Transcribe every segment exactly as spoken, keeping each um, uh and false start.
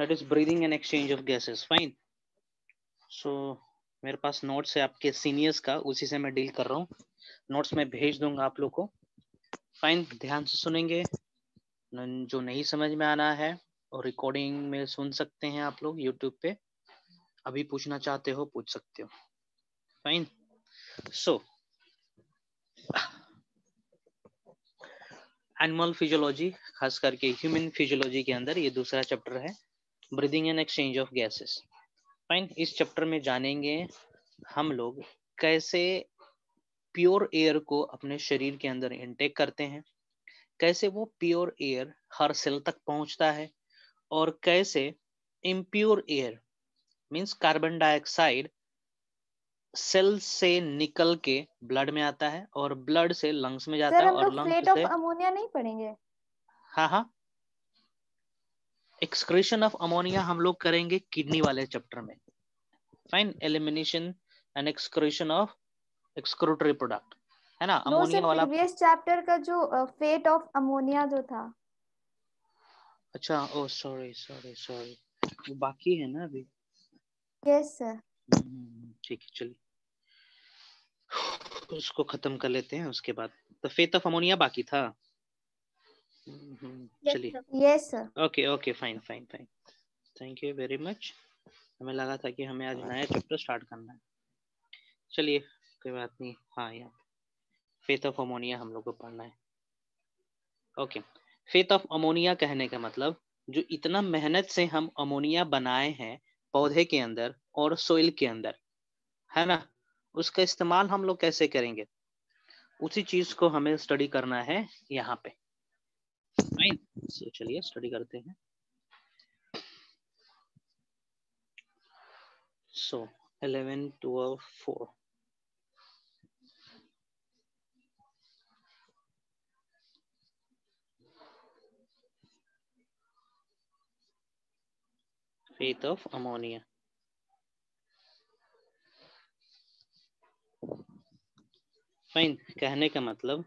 that is breathing and exchange of gases. Fine. So मेरे पास notes है आपके seniors का, उसी से मैं डील कर रहा हूँ. नोट्स मैं भेज दूंगा आप लोग को. फाइन, ध्यान से सुनेंगे, जो नहीं समझ में आना है और रिकॉर्डिंग में सुन सकते हैं आप लोग यूट्यूब पे. अभी पूछना चाहते हो पूछ सकते हो. फाइन. सो एनिमल फिजियोलॉजी, खास करके ह्यूमन फिजियोलॉजी के अंदर ये दूसरा चैप्टर है, breathing and exchange of gases. Fine. इस चैप्टर में जानेंगे हम लोग कैसे प्योर एयर को अपने शरीर के अंदर इनटेक करते हैं, कैसे वो प्योर एयर हर सेल तक पहुंचता है, और कैसे impure air means carbon dioxide cell से निकल के ब्लड में आता है और ब्लड से लंग्स में जाता है और लंग्स से. फेट ऑफ अमोनिया नहीं पढ़ेंगे? हाँ हाँ, एक्सक्रीशन ऑफ अमोनिया हम लोग करेंगे किडनी वाले चैप्टर में. Fine. Elimination and excretion of excretory product है ना, अमोनिया वाला. प्रीवियस चैप्टर का जो फेट ऑफ अमोनिया जो था. अच्छा, ओ सॉरी सॉरी सॉरी, वो बाकी है ना अभी. Yes sir. ठीक है, चलिए उसको खत्म कर लेते हैं, उसके बाद तो फेट ऑफ अमोनिया बाकी था. चलिए. Yes sir. Okay okay, fine fine fine, thank you very much. हमें लगा था कि हमें आज नया चैप्टर स्टार्ट करना है. चलिए कोई बात नहीं. हाँ यार, फेथ ऑफ अमोनिया हम लोग को पढ़ना है. ओके. फेथ ऑफ अमोनिया कहने का मतलब, जो इतना मेहनत से हम अमोनिया बनाए हैं पौधे के अंदर और सोइल के अंदर है ना, उसका इस्तेमाल हम लोग कैसे करेंगे, उसी चीज को हमें स्टडी करना है यहाँ पे. फाइन. सो चलिए स्टडी करते हैं. So eleven twelve four Fate of ammonia. Fine. कहने का मतलब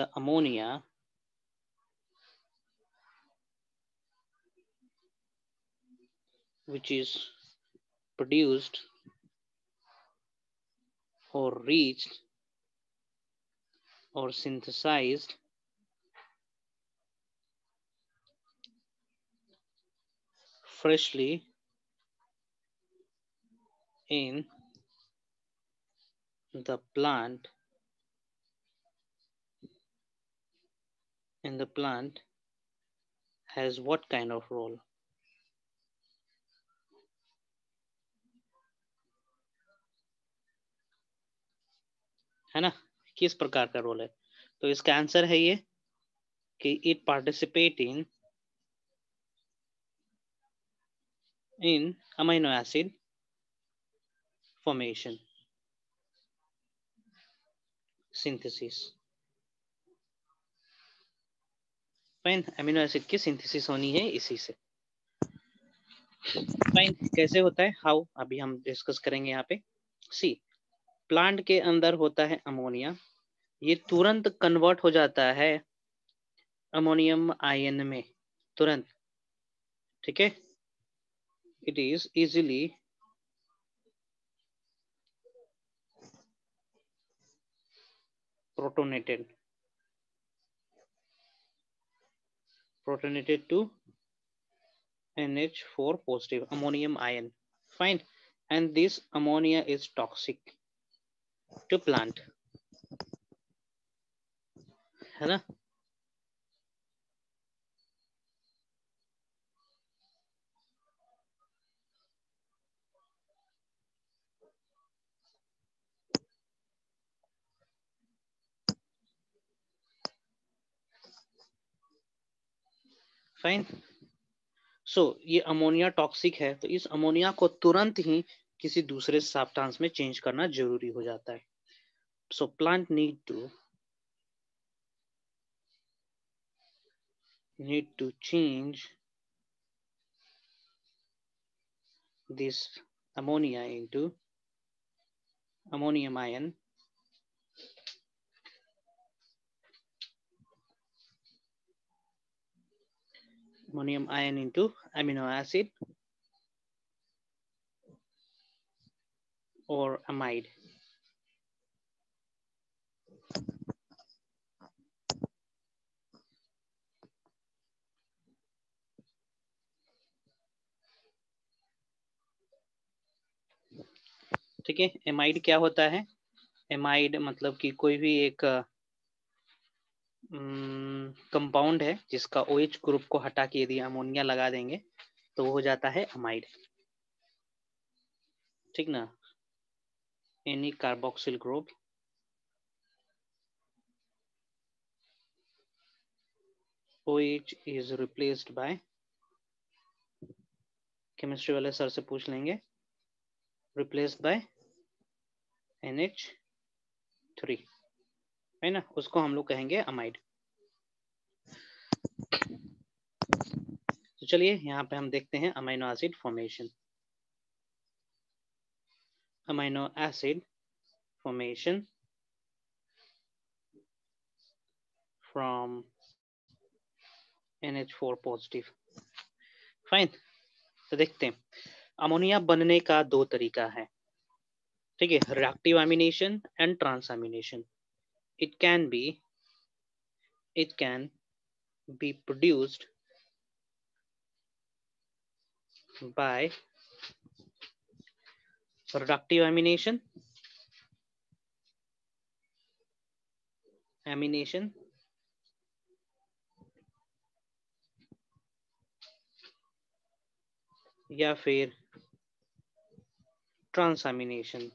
the ammonia which is produced or reached or synthesized freshly in the plant and the plant has what kind of role? है ना, किस प्रकार का रोल है? तो इसका आंसर है ये कि it participate in in amino acid formation, synthesis. Fine. Amino acid की सिंथेसिस होनी है इसी से. Fine. कैसे होता है, हाउ, अभी हम डिस्कस करेंगे यहाँ पे. सी, प्लांट के अंदर होता है अमोनिया, ये तुरंत कन्वर्ट हो जाता है अमोनियम आयन में, तुरंत. ठीक है. It is easily protonated, protonated to N H four positive ammonium ion. Fine. And this ammonia is toxic to plant. है ना? फाइन. सो so, ये अमोनिया टॉक्सिक है, तो इस अमोनिया को तुरंत ही किसी दूसरे सब्सटेंस में चेंज करना जरूरी हो जाता है. So plant need to need to change this ammonia into ammonium ion ammonium ion into amino acid or amide. ठीक है, एमाइड क्या होता है? एमाइड मतलब कि कोई भी एक कंपाउंड है जिसका ओएच ग्रुप को हटा के यदि अमोनिया लगा देंगे तो वो हो जाता है एमाइड। ठीक ना, any carboxyl group OH is replaced by, chemistry वाले सर से पूछ लेंगे, replaced by N H three, है ना, उसको हम लोग कहेंगे अमाइड। तो चलिए यहाँ पे हम देखते हैं amino acid formation. Amino acid formation from N H four positive. Fine, तो देखते हैं अमोनिया बनने का दो तरीका है। ठीक है, reactive amination and transamination. It can be, it can be produced by reductive amination, amination, या फिर transamination।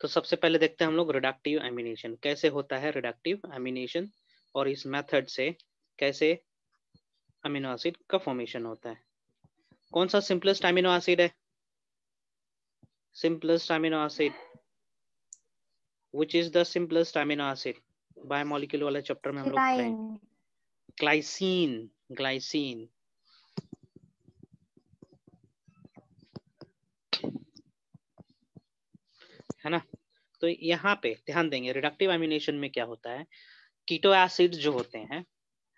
तो सबसे पहले देखते हैं हम लोग रिडक्टिव एमिनेशन कैसे होता है। रिडक्टिव एमिनेशन और इस मेथड से कैसे अमीनो एसिड का फॉर्मेशन होता है। कौन सा सिंपलेस्ट अमीनो एसिड है? Simplest amino acid, which is the simplest amino acid? Biomolecule वाले चैप्टर में हम लोग पढ़ेंगे ग्लाइसिन। ग्लाइसिन है ना। तो यहाँ पे ध्यान देंगे रिडक्टिव एमिनेशन में क्या होता है, कीटो एसिड जो होते हैं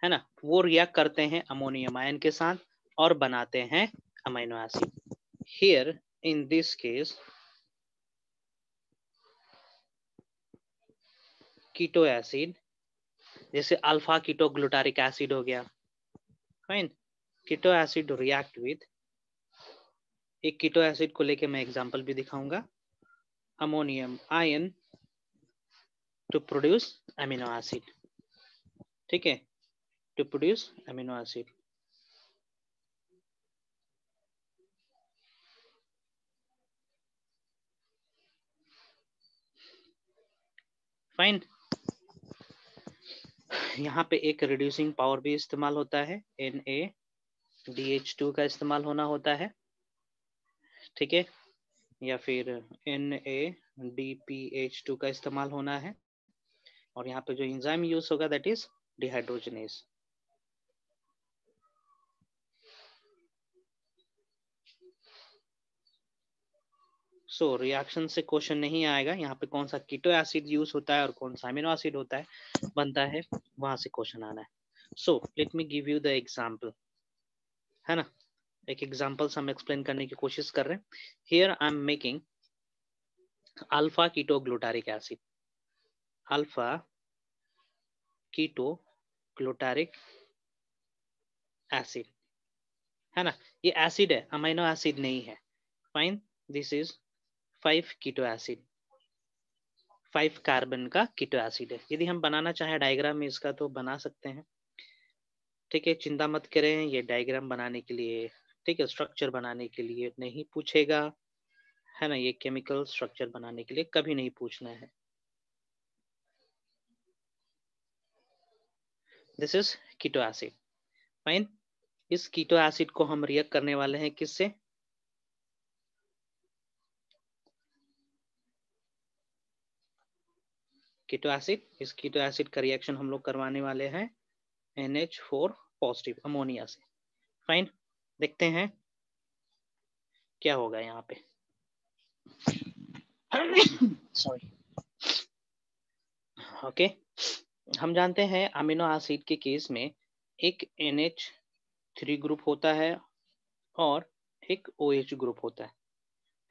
है ना, वो रिएक्ट करते हैं अमोनियम आयन के साथ और बनाते हैं amino acid. Here in this case keto acid, जैसे अल्फा कीटो ग्लूटारिक एसिड हो गया। Fine, keto acid react with, एक कीटो एसिड को लेके मैं एग्जांपल भी दिखाऊंगा, ammonium ion to produce amino acid. ठीक है, to produce amino acid. Fine, यहाँ पे एक रिड्यूसिंग पावर भी इस्तेमाल होता है, N A D H two का इस्तेमाल होना होता है। ठीक है, या फिर N A D P H two का इस्तेमाल होना है। और यहाँ पे जो एंजाइम यूज होगा that is dehydrogenase. So reaction से क्वेश्चन नहीं आएगा यहाँ पे कौन सा कीटो एसिड यूज होता है और कौन सा अमीनो एसिड होता है बनता है, वहां से क्वेश्चन आना है। So let me give you the example, है ना, एक एग्जाम्पल से हम एक्सप्लेन करने की कोशिश कर रहे हैं। Here I am making alpha keto glutaric acid, alpha keto glutaric acid, है ना, ये एसिड है, अमीनो एसिड नहीं है। Fine, this is five keto acid, five carbon का कीटो एसिड है। यदि हम बनाना चाहें डायग्राम में इसका तो बना सकते हैं। ठीक है, चिंता मत करें, ये डायग्राम बनाने के लिए, ठीक है, स्ट्रक्चर बनाने के लिए नहीं पूछेगा, है ना, ये केमिकल स्ट्रक्चर बनाने के लिए कभी नहीं पूछना है। This is keto acid. Fine, इस कीटो एसिड को हम रिएक्ट करने वाले हैं किससे? कीटो एसिड, इस कीटो एसिड का रिएक्शन हम लोग करवाने वाले हैं N H four positive ammonia से। फाइन, देखते हैं क्या होगा यहाँ पे। Sorry okay okay? हम जानते हैं अमीनो एसिड के केस में एक एन एच थ्री ग्रुप होता है और एक ओ एच ग्रुप होता है,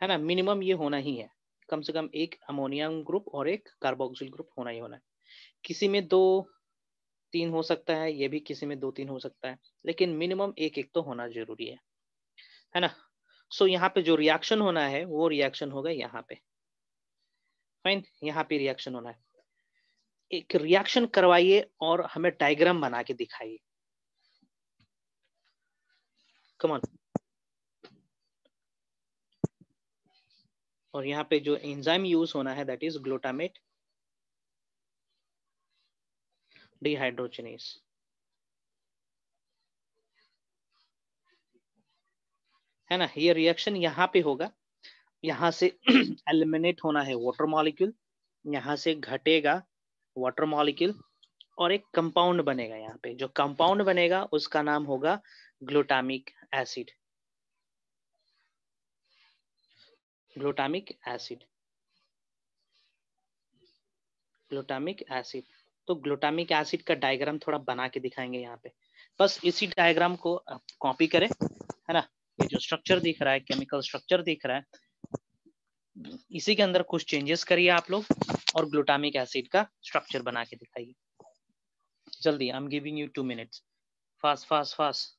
है ना। मिनिमम ये होना ही है, कम से कम एक अमोनियम ग्रुप और एक कार्बोक्सिल ग्रुप होना ही होना है। किसी में दो तीन हो सकता है, ये भी किसी में दो तीन हो सकता है, लेकिन मिनिमम एक एक तो होना जरूरी है, है ना। सो so, यहाँ पे जो रिएक्शन होना है वो रिएक्शन होगा यहाँ पे, फाइन। यहाँ पे रिएक्शन होना है, एक रिएक्शन करवाइए और हमें डायग्राम बना के दिखाइए। Come on. और यहाँ पे जो एंजाइम यूज होना है दैट इज ग्लूटामेट डिहाइड्रोजनेस। है ना, ये रिएक्शन यहाँ पे होगा। यहाँ से एलिमिनेट होना है वाटर मॉलिक्यूल, यहाँ से घटेगा वाटर मॉलिक्यूल और एक कंपाउंड बनेगा। यहाँ पे जो कंपाउंड बनेगा उसका नाम होगा glutamic acid, glutamic acid, glutamic acid. तो ग्लूटामिक एसिड का डायग्राम थोड़ा बना के दिखाएंगे यहाँ पे। बस इसी डायग्राम को कॉपी करें, है ना। ये जो स्ट्रक्चर दिख रहा है, केमिकल स्ट्रक्चर दिख रहा है, इसी के अंदर कुछ चेंजेस करिए आप लोग और ग्लूटामिक एसिड का स्ट्रक्चर बना के दिखाइए जल्दी। I am giving you two minutes, fast fast fast.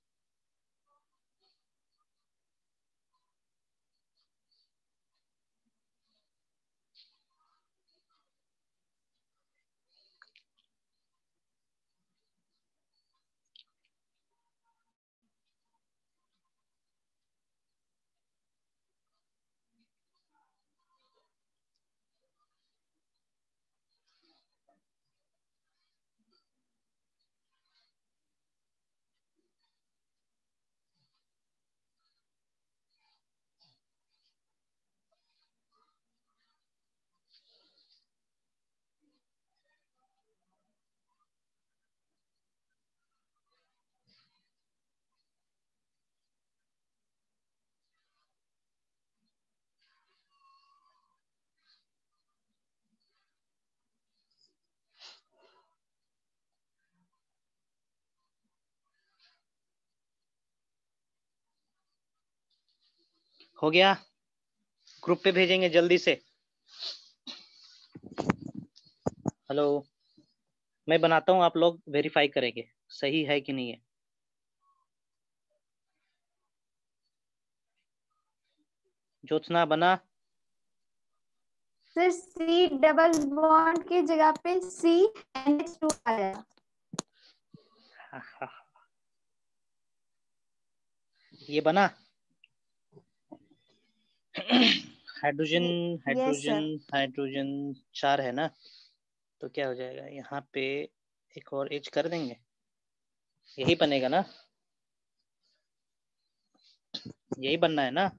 हो गया, ग्रुप पे भेजेंगे जल्दी से। हेलो, मैं बनाता हूँ, आप लोग वेरीफाई करेंगे सही है कि नहीं है। ज्योत्सना बना। सर, सी डबल बॉन्ड की जगह पे सी एन एच टू आया। ये बना हाइड्रोजन हाइड्रोजन हाइड्रोजन चार है ना, तो क्या हो जाएगा, यहाँ पे एक और एच कर देंगे, यही बनेगा ना, यही बनना है ना।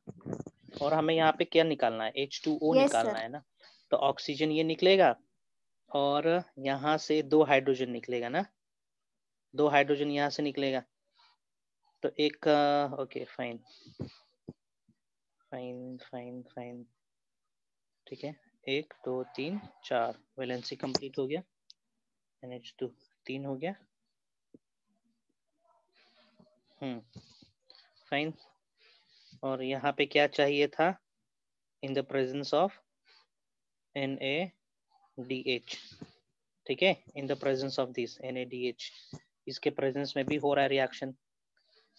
और हमें यहाँ पे क्या निकालना है, एच टू ओ निकालना है ना। तो ऑक्सीजन ये निकलेगा और यहाँ से दो हाइड्रोजन निकलेगा ना, दो हाइड्रोजन यहाँ से निकलेगा। तो एक okay fine fine fine fine ठीक है। एक दो तीन चार, वैलेंसी कंप्लीट हो गया, एन एच टू तीन हो गया। Hmm fine. और यहाँ पे क्या चाहिए था, in the presence of N A D H, ठीक है, in the presence of this N A D H, इसके प्रेजेंस में भी हो रहा है रिएक्शन।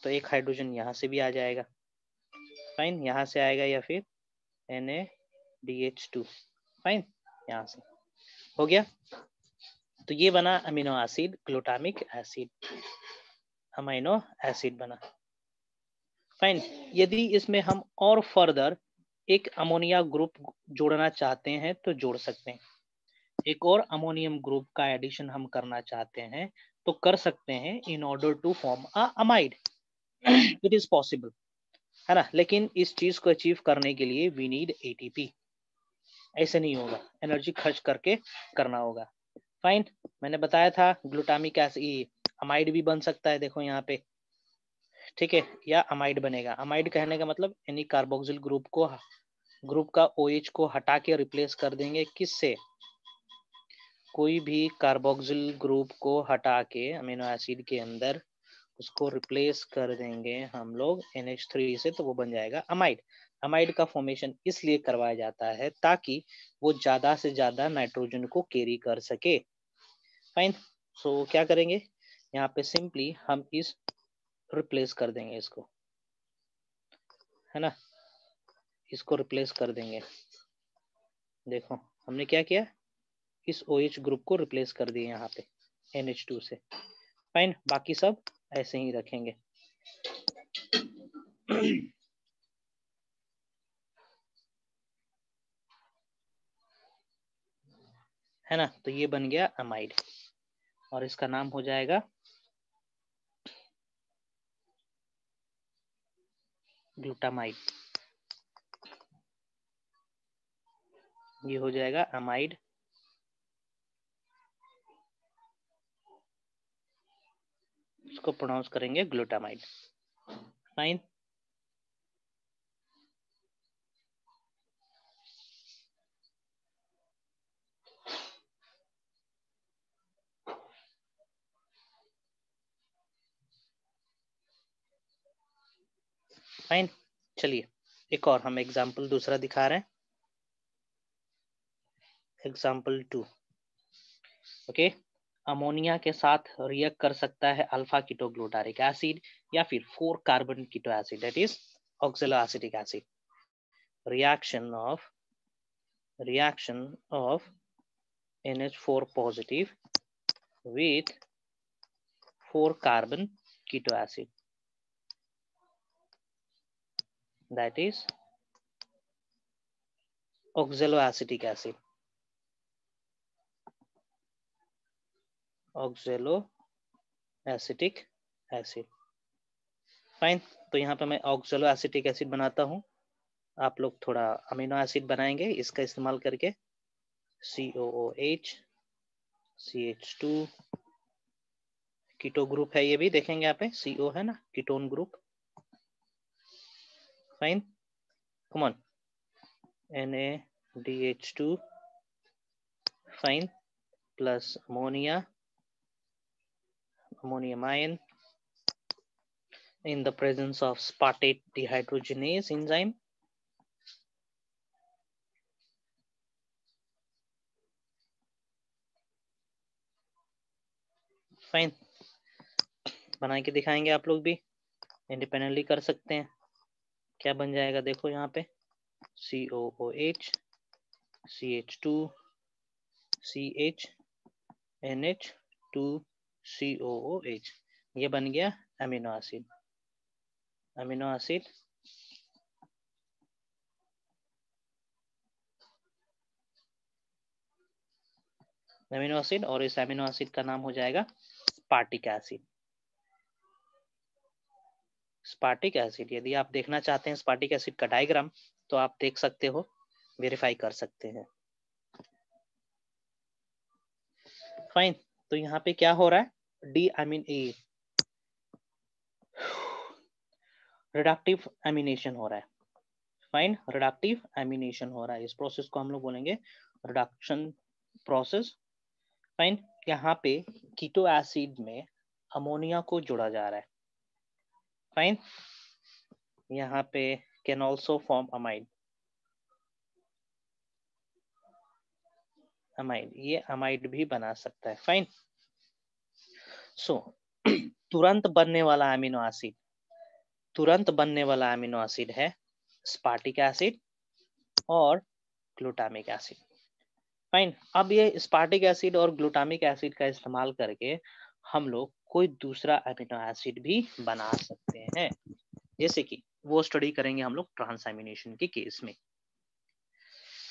तो एक हाइड्रोजन यहाँ से भी आ जाएगा, फाइन, यहाँ से आएगा या फिर N A D H two, fine, यहाँ से हो गया। तो ये बना amino acid, glutamic acid, amino acid बना, फाइन। यदि इसमें हम और फर्दर एक अमोनिया ग्रुप जोड़ना चाहते हैं तो जोड़ सकते हैं, एक और अमोनियम ग्रुप का एडिशन हम करना चाहते हैं तो कर सकते हैं, in order to form a amide, it is possible, है ना। लेकिन इस चीज को अचीव करने के लिए we need A T P, ऐसे नहीं होगा, एनर्जी खर्च करके करना होगा, फाइन। मैंने बताया था ग्लूटामिक एसिड अमाइड भी बन सकता है, देखो यहाँ पे, ठीक है, या अमाइड बनेगा। अमाइड कहने का मतलब यानी कार्बोक्सिल ग्रुप को, ग्रुप का ओ एच को हटा के रिप्लेस कर देंगे किससे, कोई भी कार्बोक्सिल ग्रुप को हटा के अमीनो एसिड के अंदर उसको रिप्लेस कर देंगे हम लोग एन एच थ्री से, तो वो बन जाएगा अमाइड। अमाइड का फॉर्मेशन इसलिए करवाया जाता है ताकि वो ज्यादा से ज्यादा नाइट्रोजन को कैरी कर सके। फाइन। सो so, क्या करेंगे यहाँ पे, सिंपली हम इस रिप्लेस कर देंगे इसको, है ना, इसको रिप्लेस कर देंगे। देखो हमने क्या किया, इस OH ग्रुप को रिप्लेस कर दिए यहाँ पे एन एच टू से। फाइन, बाकी सब ऐसे ही रखेंगे। है ना, तो ये बन गया अमाइड और इसका नाम हो जाएगा ग्लूटामाइड। ये हो जाएगा अमाइड। इसको प्रोनाउंस करेंगे ग्लूटामाइड। फाइन। फाइन, चलिए एक और हम एग्जाम्पल दूसरा दिखा रहे हैं, एग्जाम्पल टू। ओके, अमोनिया के साथ रिएक्ट कर सकता है अल्फा कीटोग्लूटारिक एसिड या फिर four carbon keto acid, that is oxaloacetic acid. Reaction of reaction of N H four positive with four carbon keto acid, that is oxaloacetic acid, oxaloacetic acid। Fine, तो यहाँ पे मैं oxaloacetic acid बनाता हूँ, आप लोग थोड़ा amino acid बनाएंगे इसका इस्तेमाल करके। C O O H, C H two, keto group है ये भी, देखेंगे यहाँ पे सी ओ है ना, ketone group. Fine, come on, N A D H two, fine, plus ammonia, ammonium ion in the presence of aspartate dehydrogenase enzyme. Fine, बना के दिखाएंगे, आप लोग भी इंडिपेंडेंटली कर सकते हैं। क्या बन जाएगा देखो यहाँ पे, C O O H, C H two, C H, N H two, C O O H. ये बन गया amino acid, amino acid. Amino acid और इस अमीनो एसिड का नाम हो जाएगा स्पार्टिक एसिड, स्पार्टिक एसिड। यदि आप देखना चाहते हैं स्पार्टिक एसिड का डायग्राम तो आप देख सकते हो, वेरीफाई कर सकते हैं। फाइन, तो यहाँ पे क्या हो रहा है, the amine a reductive amination हो रहा है। फाइन, रिडक्टिव एमिनेशन हो रहा है, इस प्रोसेस को हम लोग बोलेंगे रिडक्शन प्रोसेस। फाइन, यहाँ पे कीटो एसिड में अमोनिया को जोड़ा जा रहा है। फाइन, यहाँ पे can also form amide, amide, ये अमाइड भी बना सकता है। फाइन, सो तुरंत बनने वाला अमीनो एसिड, तुरंत बनने वाला अमीनो एसिड है स्पार्टिक एसिड और ग्लूटामिक एसिड। फाइन, अब ये स्पार्टिक एसिड और ग्लूटामिक एसिड का इस्तेमाल करके हम लोग कोई दूसरा अमीनो एसिड भी बना सकते हैं, जैसे कि वो स्टडी करेंगे हम लोग ट्रांसएमिनेशन के केस में।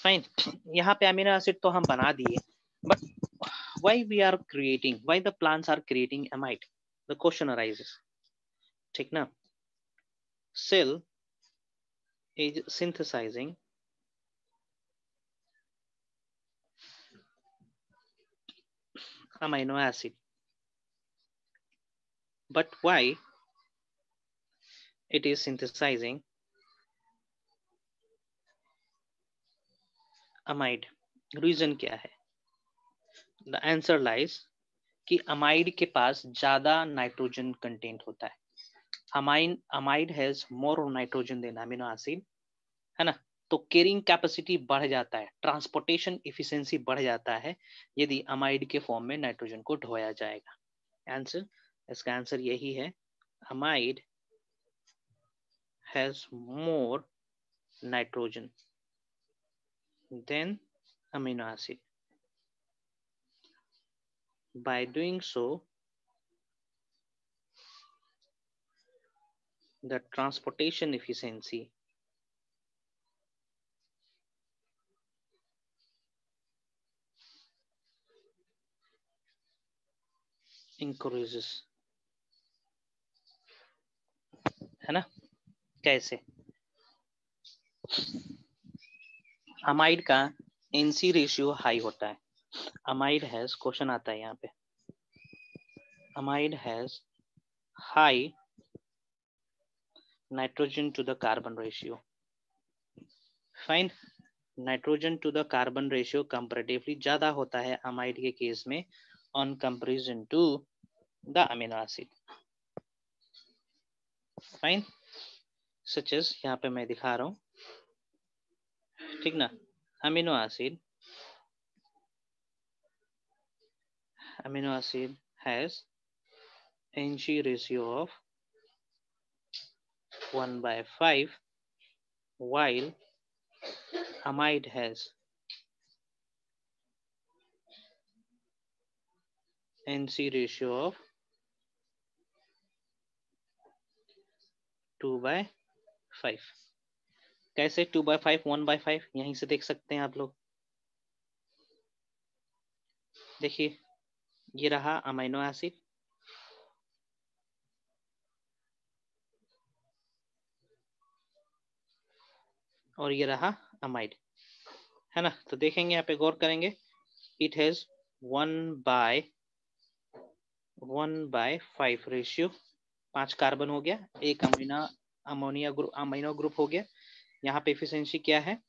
फाइन, यहाँ पे अमीनो एसिड तो हम बना दिए, but why we are creating, why the plants are creating amide, the question arises. ठीक ना, cell is synthesizing amino acid, but why it is synthesizing amide? Reason क्या है? द आंसर लाइज कि amide के पास ज्यादा नाइट्रोजन कंटेंट होता है. Amine amide has more nitrogen than amino acid, है ना, तो कैरिंग कैपेसिटी बढ़ जाता है, ट्रांसपोर्टेशन इफिशिएंसी बढ़ जाता है यदि अमाइड के फॉर्म में नाइट्रोजन को ढोया जाएगा. आंसर, इसका आंसर यही है, amide has more nitrogen than amino acid. By doing so, the transportation efficiency increases. है ना, कैसे? अमाइड का N C रेशियो हाई होता है. अमाइड हैज, क्वेश्चन आता है यहाँ पे, amide has high nitrogen to the carbon ratio. Fine, nitrogen to the carbon ratio comparatively ज्यादा होता है अमाइड के केस में on comparison to the amino acid. Fine, such as यहाँ पे मैं दिखा रहा हूँ, ठीक ना, amino acid amino acid has N C ratio of one by five, while amide has N C ratio of two by five. कैसे two by five, one by five, यहीं से देख सकते हैं आप लोग. देखिए, ये रहा अमाइनो एसिड, और ये रहा अमाइड, है ना, तो देखेंगे यहाँ पे, गौर करेंगे, it has one by one by five ratio, पांच कार्बन हो गया, एक amino ammonia group amino group हो गया. यहाँ पे एफिशिएंसी क्या है,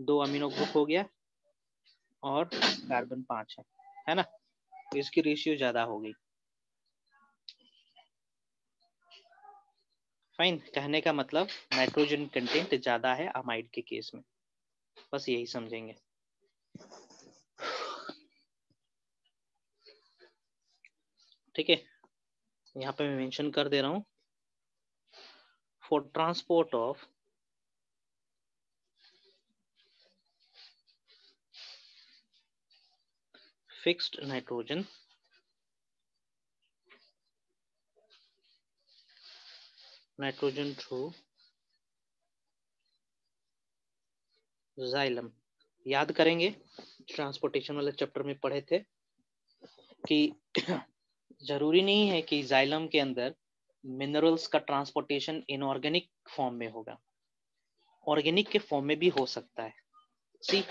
दो अमीनो ग्रुप हो गया और कार्बन पांच है, है ना, इसकी रेशियो ज्यादा हो गई. फाइन, कहने का मतलब नाइट्रोजन कंटेंट ज्यादा है अमाइड के केस में, बस यही समझेंगे. ठीक है, यहाँ पे मैं मेंशन कर दे रहा हूं, for transport of fixed nitrogen nitrogen through xylem. याद करेंगे, ट्रांसपोर्टेशन वाले चैप्टर में पढ़े थे कि जरूरी नहीं है कि जाइलम के अंदर मिनरल्स का ट्रांसपोर्टेशन इनऑर्गेनिक फॉर्म में होगा, ऑर्गेनिक के फॉर्म में भी हो सकता है. सी,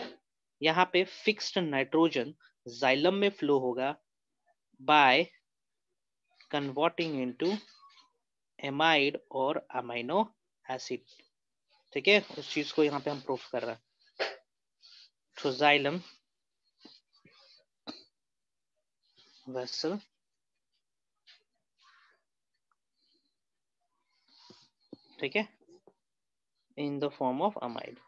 यहाँ पे फिक्स्ड नाइट्रोजन जाइलम में फ्लो होगा बाय कन्वर्टिंग इनटू एमाइड और अमाइनो एसिड. ठीक है, उस चीज को यहाँ पे हम प्रूफ कर रहे हैं. तो जाइलम वेसल ठीक है in the form of amide.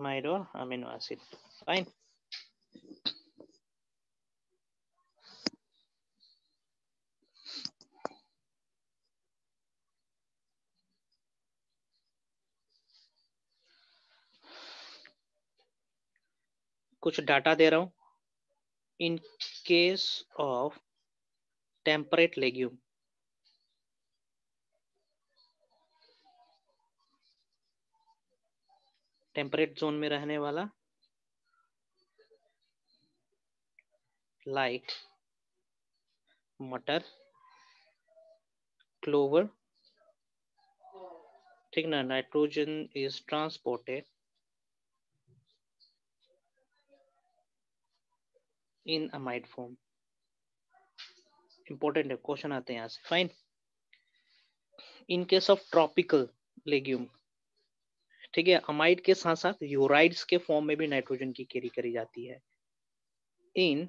Amide or amino acid. Fine. कुछ डाटा दे रहा हूँ. In case of temperate legume, temperate zone में रहने वाला लाइक मटर, क्लोवर, ठीक ना, nitrogen is transported in amide form. Important है, क्वेश्चन आते हैं यहाँ से. Fine, in case of tropical legume, ठीक है, अमाइड के साथ साथ यूराइड्स के फॉर्म में भी नाइट्रोजन की कैरी करी जाती है in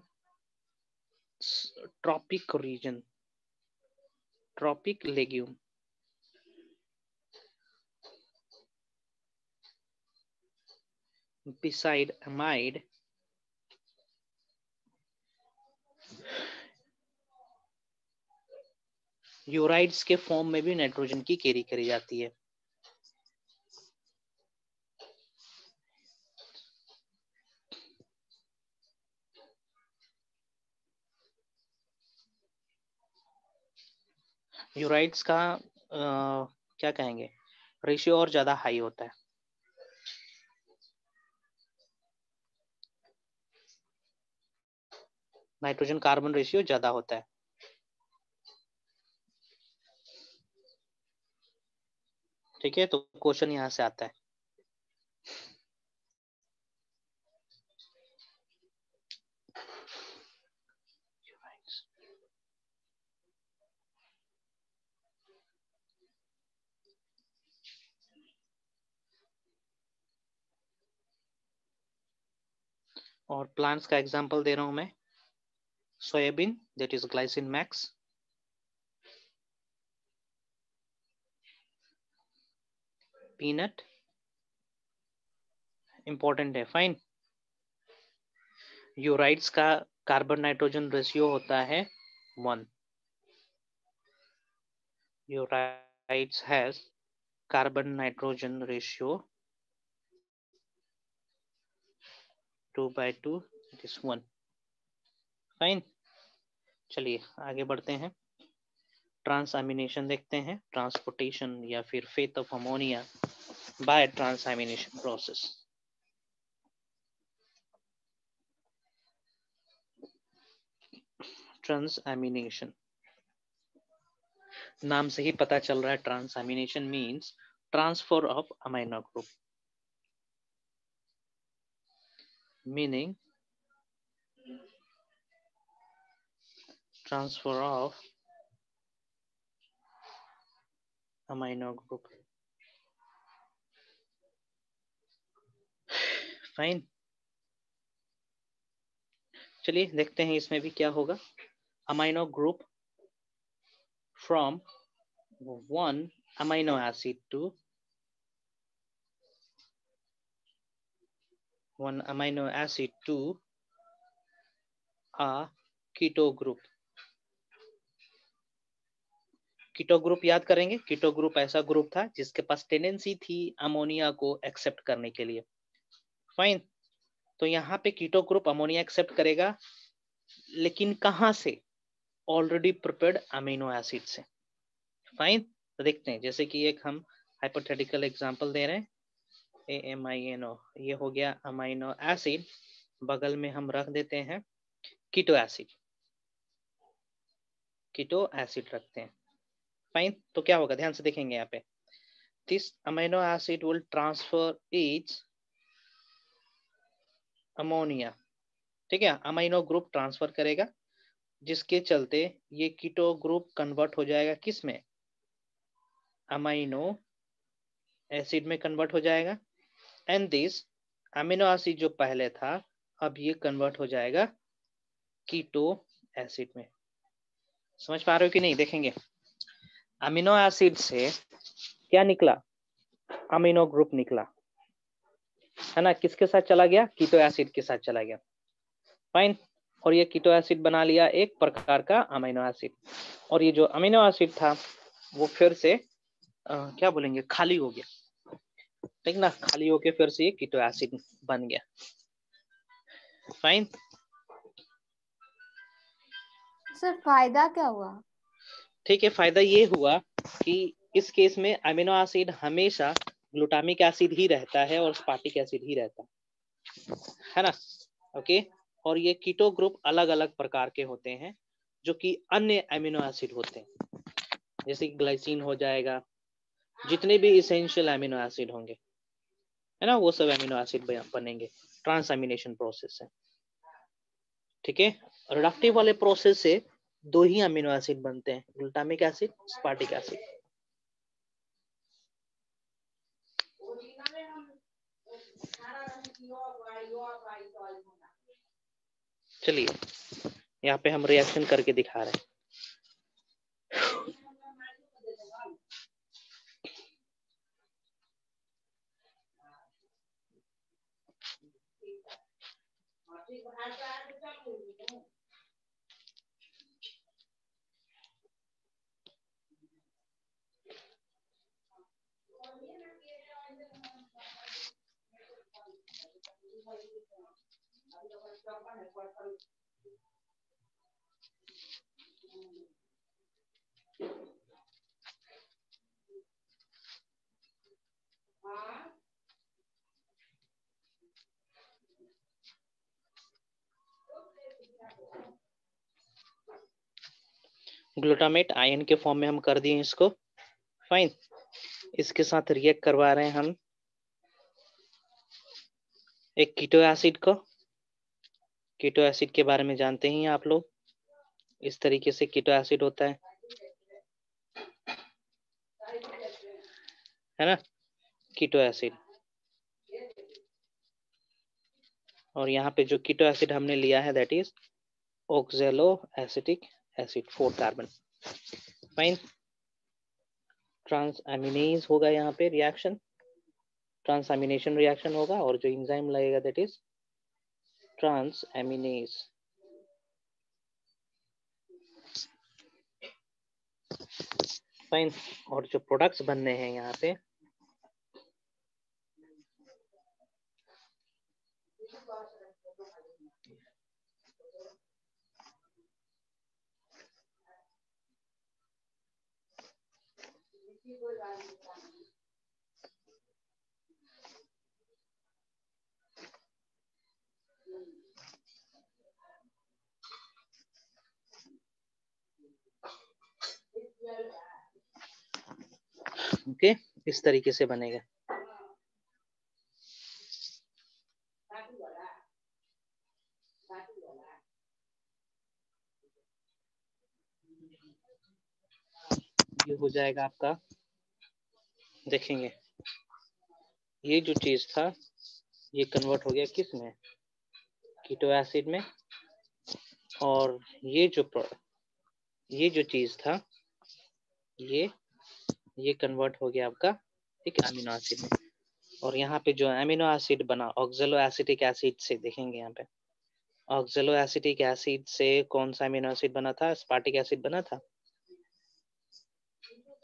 tropic region, tropic legume. Beside amide, ureides के फॉर्म में भी नाइट्रोजन की कैरी करी जाती है। यूराइड्स का आ, क्या कहेंगे, रेशियो और ज्यादा हाई होता है। नाइट्रोजन कार्बन रेशियो ज्यादा होता है। ठीक है, तो क्वेश्चन यहां से आता है। और प्लांट्स का एग्जांपल दे रहा हूं मैं, soybean that is glycine max, peanut important है, फाइन। यूराइड्स का कार्बन नाइट्रोजन रेशियो होता है one. Ureides has carbon nitrogen ratio two by two it is one, fine. चलिए आगे बढ़ते हैं, ट्रांसएमिनेशन देखते हैं, ट्रांसपोर्टेशन या फिर fate of ammonia by transamination process. Transamination नाम से ही पता चल रहा है, transamination means transfer of amino group, meaning transfer of amino group, fine। चलिए देखते हैं इसमें भी क्या होगा। Amino group from one amino acid to one amino acid to a keto group. Keto group याद करेंगे, कीटो ग्रुप ऐसा ग्रुप था जिसके पास टेंडेंसी थी अमोनिया को एक्सेप्ट करने के लिए, फाइन। तो यहाँ पे कीटो ग्रुप अमोनिया एक्सेप्ट करेगा, लेकिन कहाँ से, ऑलरेडी प्रिपेयर्ड अमीनो एसिड से, फाइन। तो देखते हैं, जैसे कि एक हम हाइपोथेटिकल एग्जांपल दे रहे हैं, A M I N O, ये हो गया अमाइनो एसिड, बगल में हम रख देते हैं कीटो एसिड, कीटो एसिड रखते हैं, फाइन। तो क्या होगा, ध्यान से देखेंगे यहाँ पे, this amino acid will transfer its ammonia, ठीक है, अमीनो ग्रुप ट्रांसफर करेगा, जिसके चलते ये कीटो ग्रुप कन्वर्ट हो जाएगा किस में, अमीनो एसिड में कन्वर्ट हो जाएगा। एंड दिस अमीनो एसिड जो पहले था, अब ये कन्वर्ट हो जाएगा कीटो एसिड में। समझ पा रहे हो कि नहीं, देखेंगे अमीनो एसिड से क्या निकला, अमीनो ग्रुप निकला, है ना, किसके साथ चला गया, कीटो एसिड के साथ चला गया, फाइन। और ये कीटो एसिड बना लिया एक प्रकार का अमीनो एसिड, और ये जो अमीनो एसिड था वो फिर से आ, क्या बोलेंगे, खाली हो गया, ठीक ना, खाली होके फिर से ये कीटो एसिड बन गया, फाइन। सर फायदा क्या हुआ, ठीक है, फायदा ये हुआ कि इस केस में अमीनो एसिड हमेशा ग्लूटामिक एसिड ही रहता है और स्पार्टिक एसिड ही रहता है, है ना, ओके। और ये कीटो ग्रुप अलग अलग प्रकार के होते हैं जो कि अन्य अमीनो एसिड होते हैं, जैसे ग्लाइसिन हो जाएगा, जितने भी इसेंशियल अमीनो एसिड होंगे, है ना, वो सब अमीनो एसिड बनेंगे, ट्रांसएमिनेशन प्रोसेस है, ठीक है। रिडक्टिव वाले प्रोसेस से दो ही अमीनो एसिड बनते हैं, ग्लूटामिक एसिड, स्पार्टिक एसिड। चलिए यहाँ पे हम रिएक्शन करके दिखा रहे हैं। ग्लूटामेट आयन के फॉर्म में हम कर दिए इसको, फाइन। इसके साथ रिएक्ट करवा रहे हैं हम एक कीटो एसिड को। कीटो एसिड के बारे में जानते ही हैं आप लोग, इस तरीके से कीटो एसिड होता है, है ना, कीटो एसिड। और यहाँ पे जो कीटो एसिड हमने लिया है that is oxaloacetic acid, four carbon, fine. Transaminase होगा यहाँ पे रिएक्शन, ट्रांसएमिनेशन रिएक्शन होगा और जो एंजाइम लगेगा दैट इज ट्रांसएमिनेज। फाइन। और जो प्रोडक्ट्स बनने हैं यहाँ पे, ओके, इस तरीके से बनेगा। ये हो जाएगा आपका, देखेंगे ये जो चीज था ये कन्वर्ट हो गया किस में, कीटो एसिड में। और ये जो ये जो चीज था ये ये कन्वर्ट हो गया आपका ठीक अमीनो एसिड में। और यहाँ पे जो अमीनो एसिड बना ऑक्सैलो एसिटिक एसिड से, देखेंगे यहाँ पे ऑक्सैलो एसिटिक एसिड से कौन सा अमीनो एसिड बना था, स्पार्टिक एसिड बना था,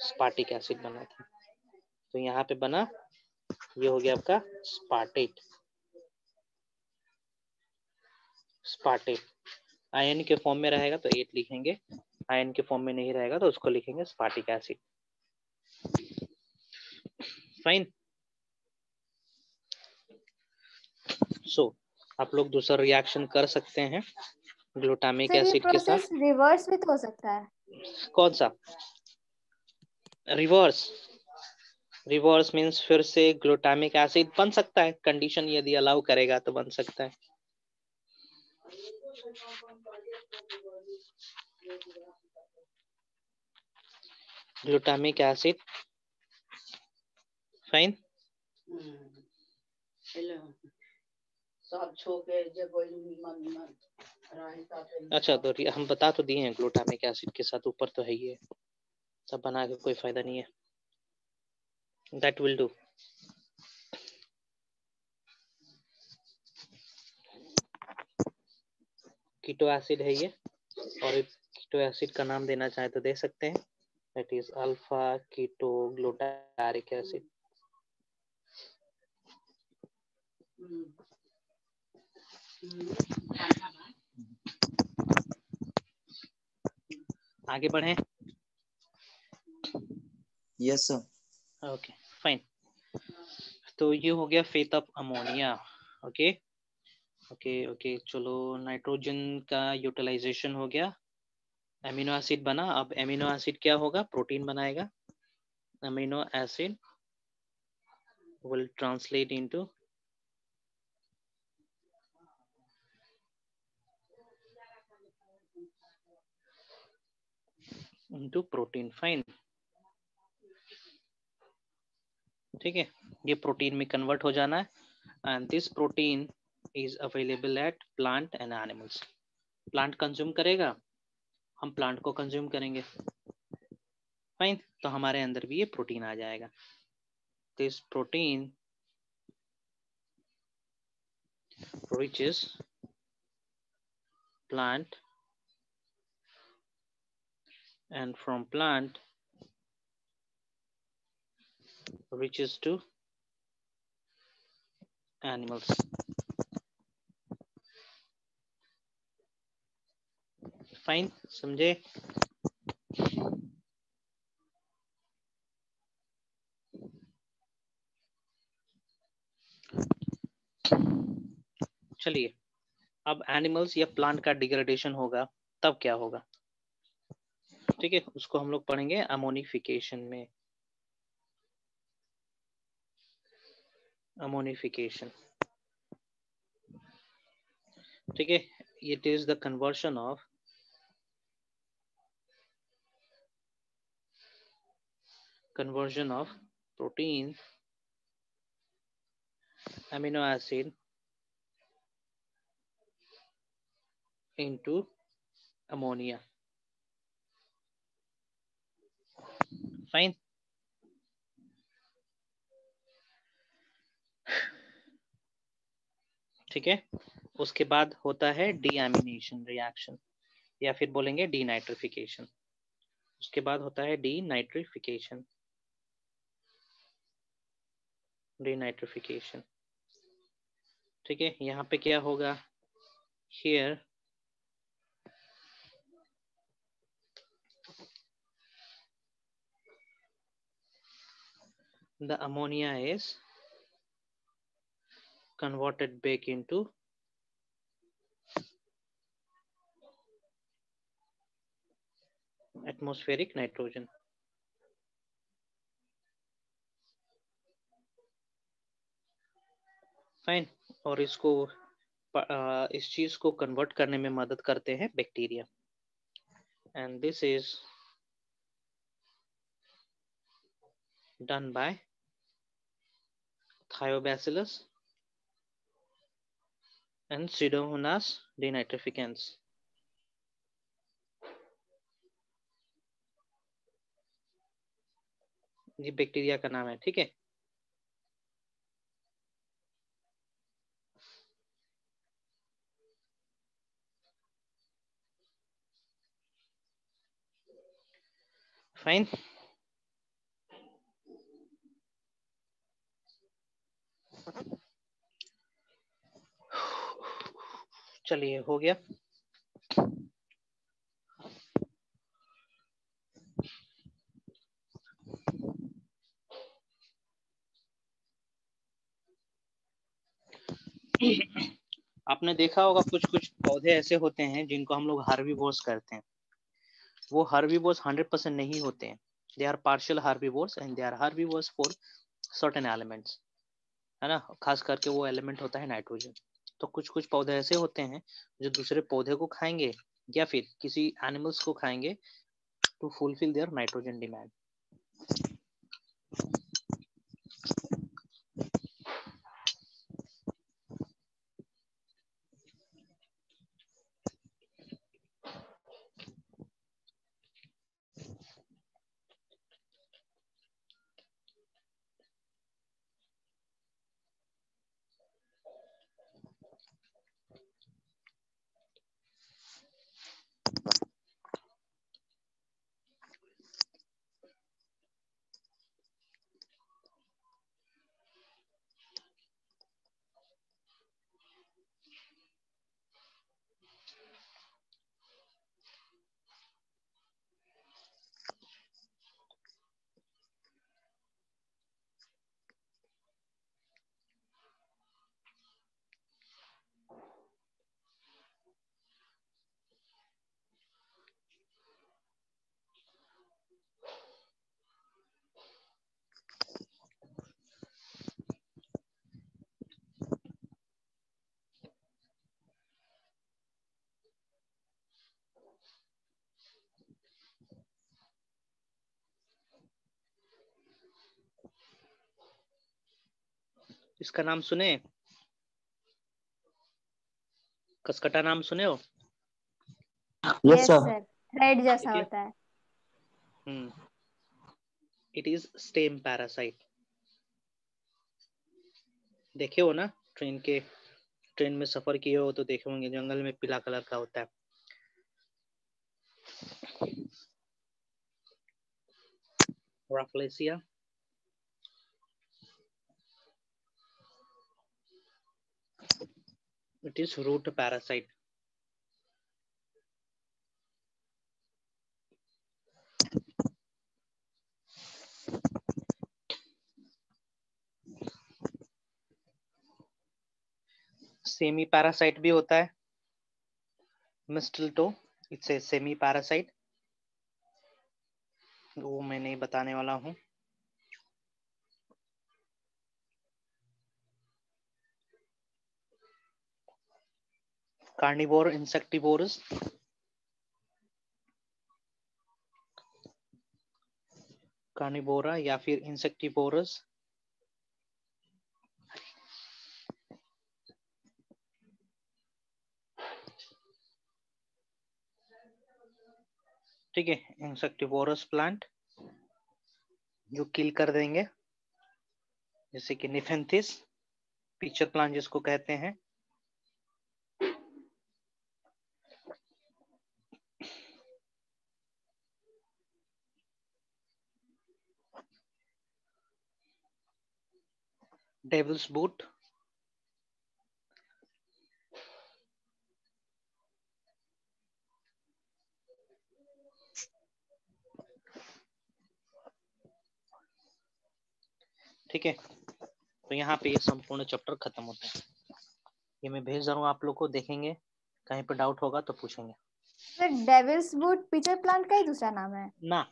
स्पार्टिक एसिड बना था। तो यहाँ पे बना ये हो गया आपका स्पार्टेट। स्पार्टेट आयन के फॉर्म में रहेगा तो एट लिखेंगे, आयन के फॉर्म में नहीं रहेगा तो उसको लिखेंगे aspartic acid, fine. So so, आप लोग दूसरा रिएक्शन कर सकते हैं ग्लूटामिक एसिड के साथ। रिवर्स भी तो हो सकता है। कौन सा रिवर्स? रिवर्स मींस फिर से ग्लूटामिक एसिड बन सकता है, कंडीशन यदि अलाउ करेगा तो बन सकता है। Glutamic acid, fine. अच्छा, तो हम बता तो दिए हैं ग्लूटामिक एसिड के साथ, ऊपर तो है ही है, सब बना के कोई फायदा नहीं है। That will do. Keto acid है ये, और कीटो एसिड का नाम देना चाहे तो दे सकते हैं, that is alpha keto glutaric acid. आगे बढ़े? Yes sir. Okay, fine. तो ये हो गया fate of ammonia. Okay okay okay चलो, नाइट्रोजन का यूटिलाइजेशन हो गया, एमिनो एसिड बना। अब एमिनो एसिड क्या होगा? प्रोटीन बनाएगा। Amino acid will translate into into protein, fine. ठीक है, ये प्रोटीन में कन्वर्ट हो जाना है। and this protein is available at plant and animals. Plant consume करेगा, हम plant को consume करेंगे, fine, तो हमारे अंदर भी ये protein आ जाएगा. This protein reaches plant and from plant reaches to animals. Fine, समझे? चलिए, अब एनिमल्स या प्लांट का डिग्रेडेशन होगा तब क्या होगा, ठीक है, उसको हम लोग पढ़ेंगे अमोनिफिकेशन में. अमोनिफिकेशन, ठीक है, it is the conversion of conversion of protein, amino acid into ammonia. Fine. ठीक है, उसके बाद होता है डीएमिनेशन रिएक्शन या फिर बोलेंगे डीनाइट्रिफिकेशन. उसके बाद होता है डीनाइट्रिफिकेशन. Denitrification, ठीक है, यहाँ पे क्या होगा, here the ammonia is converted back into atmospheric nitrogen. Fine, और इसको इस चीज को कन्वर्ट करने में मदद करते हैं bacteria. And this is done by Thiobacillus and Pseudomonas denitrificans. ये बैक्टीरिया का नाम है, ठीक है. Fine. चलिए, हो गया. आपने देखा होगा कुछ कुछ पौधे ऐसे होते हैं जिनको हम लोग हर्बीवोर्स करते हैं. वो herbivores हंड्रेड परसेंट नहीं होते हैं. They are partial herbivores and they are herbivores for certain elements, है ना, खास करके वो element होता है नाइट्रोजन. तो कुछ कुछ पौधे ऐसे होते हैं जो दूसरे पौधे को खाएंगे या फिर किसी animals को खाएंगे to fulfill their nitrogen demand. इसका नाम सुने, कसकटा नाम सुने हो? यस सर, थ्रेड जैसा होता है। Hmm, it is stem parasite. देखे हो ना, ट्रेन के ट्रेन में सफर किए हो तो देखे होंगे, जंगल में पीला कलर का होता है। Rafflesia, it is root parasite. Semi parasite भी होता है, mistletoe, it's a semi parasite, वो मैं नहीं बताने वाला हूं। कार्निवोर इंसेक्टिवोरस, कार्निवोरा या फिर इंसेक्टिवोरस। ठीक है, इंसेक्टिवोरस प्लांट जो किल कर देंगे, जैसे कि निफेंथिस, पिक्चर प्लांट जिसको कहते हैं। डेविल्स बूट, ठीक है। तो यहाँ पे ये संपूर्ण चैप्टर खत्म होता है। ये मैं भेज रहा हूँ आप लोग को, देखेंगे कहीं पे डाउट होगा तो पूछेंगे। Sir, devil's wood pitcher plant का ही दूसरा नाम है ना?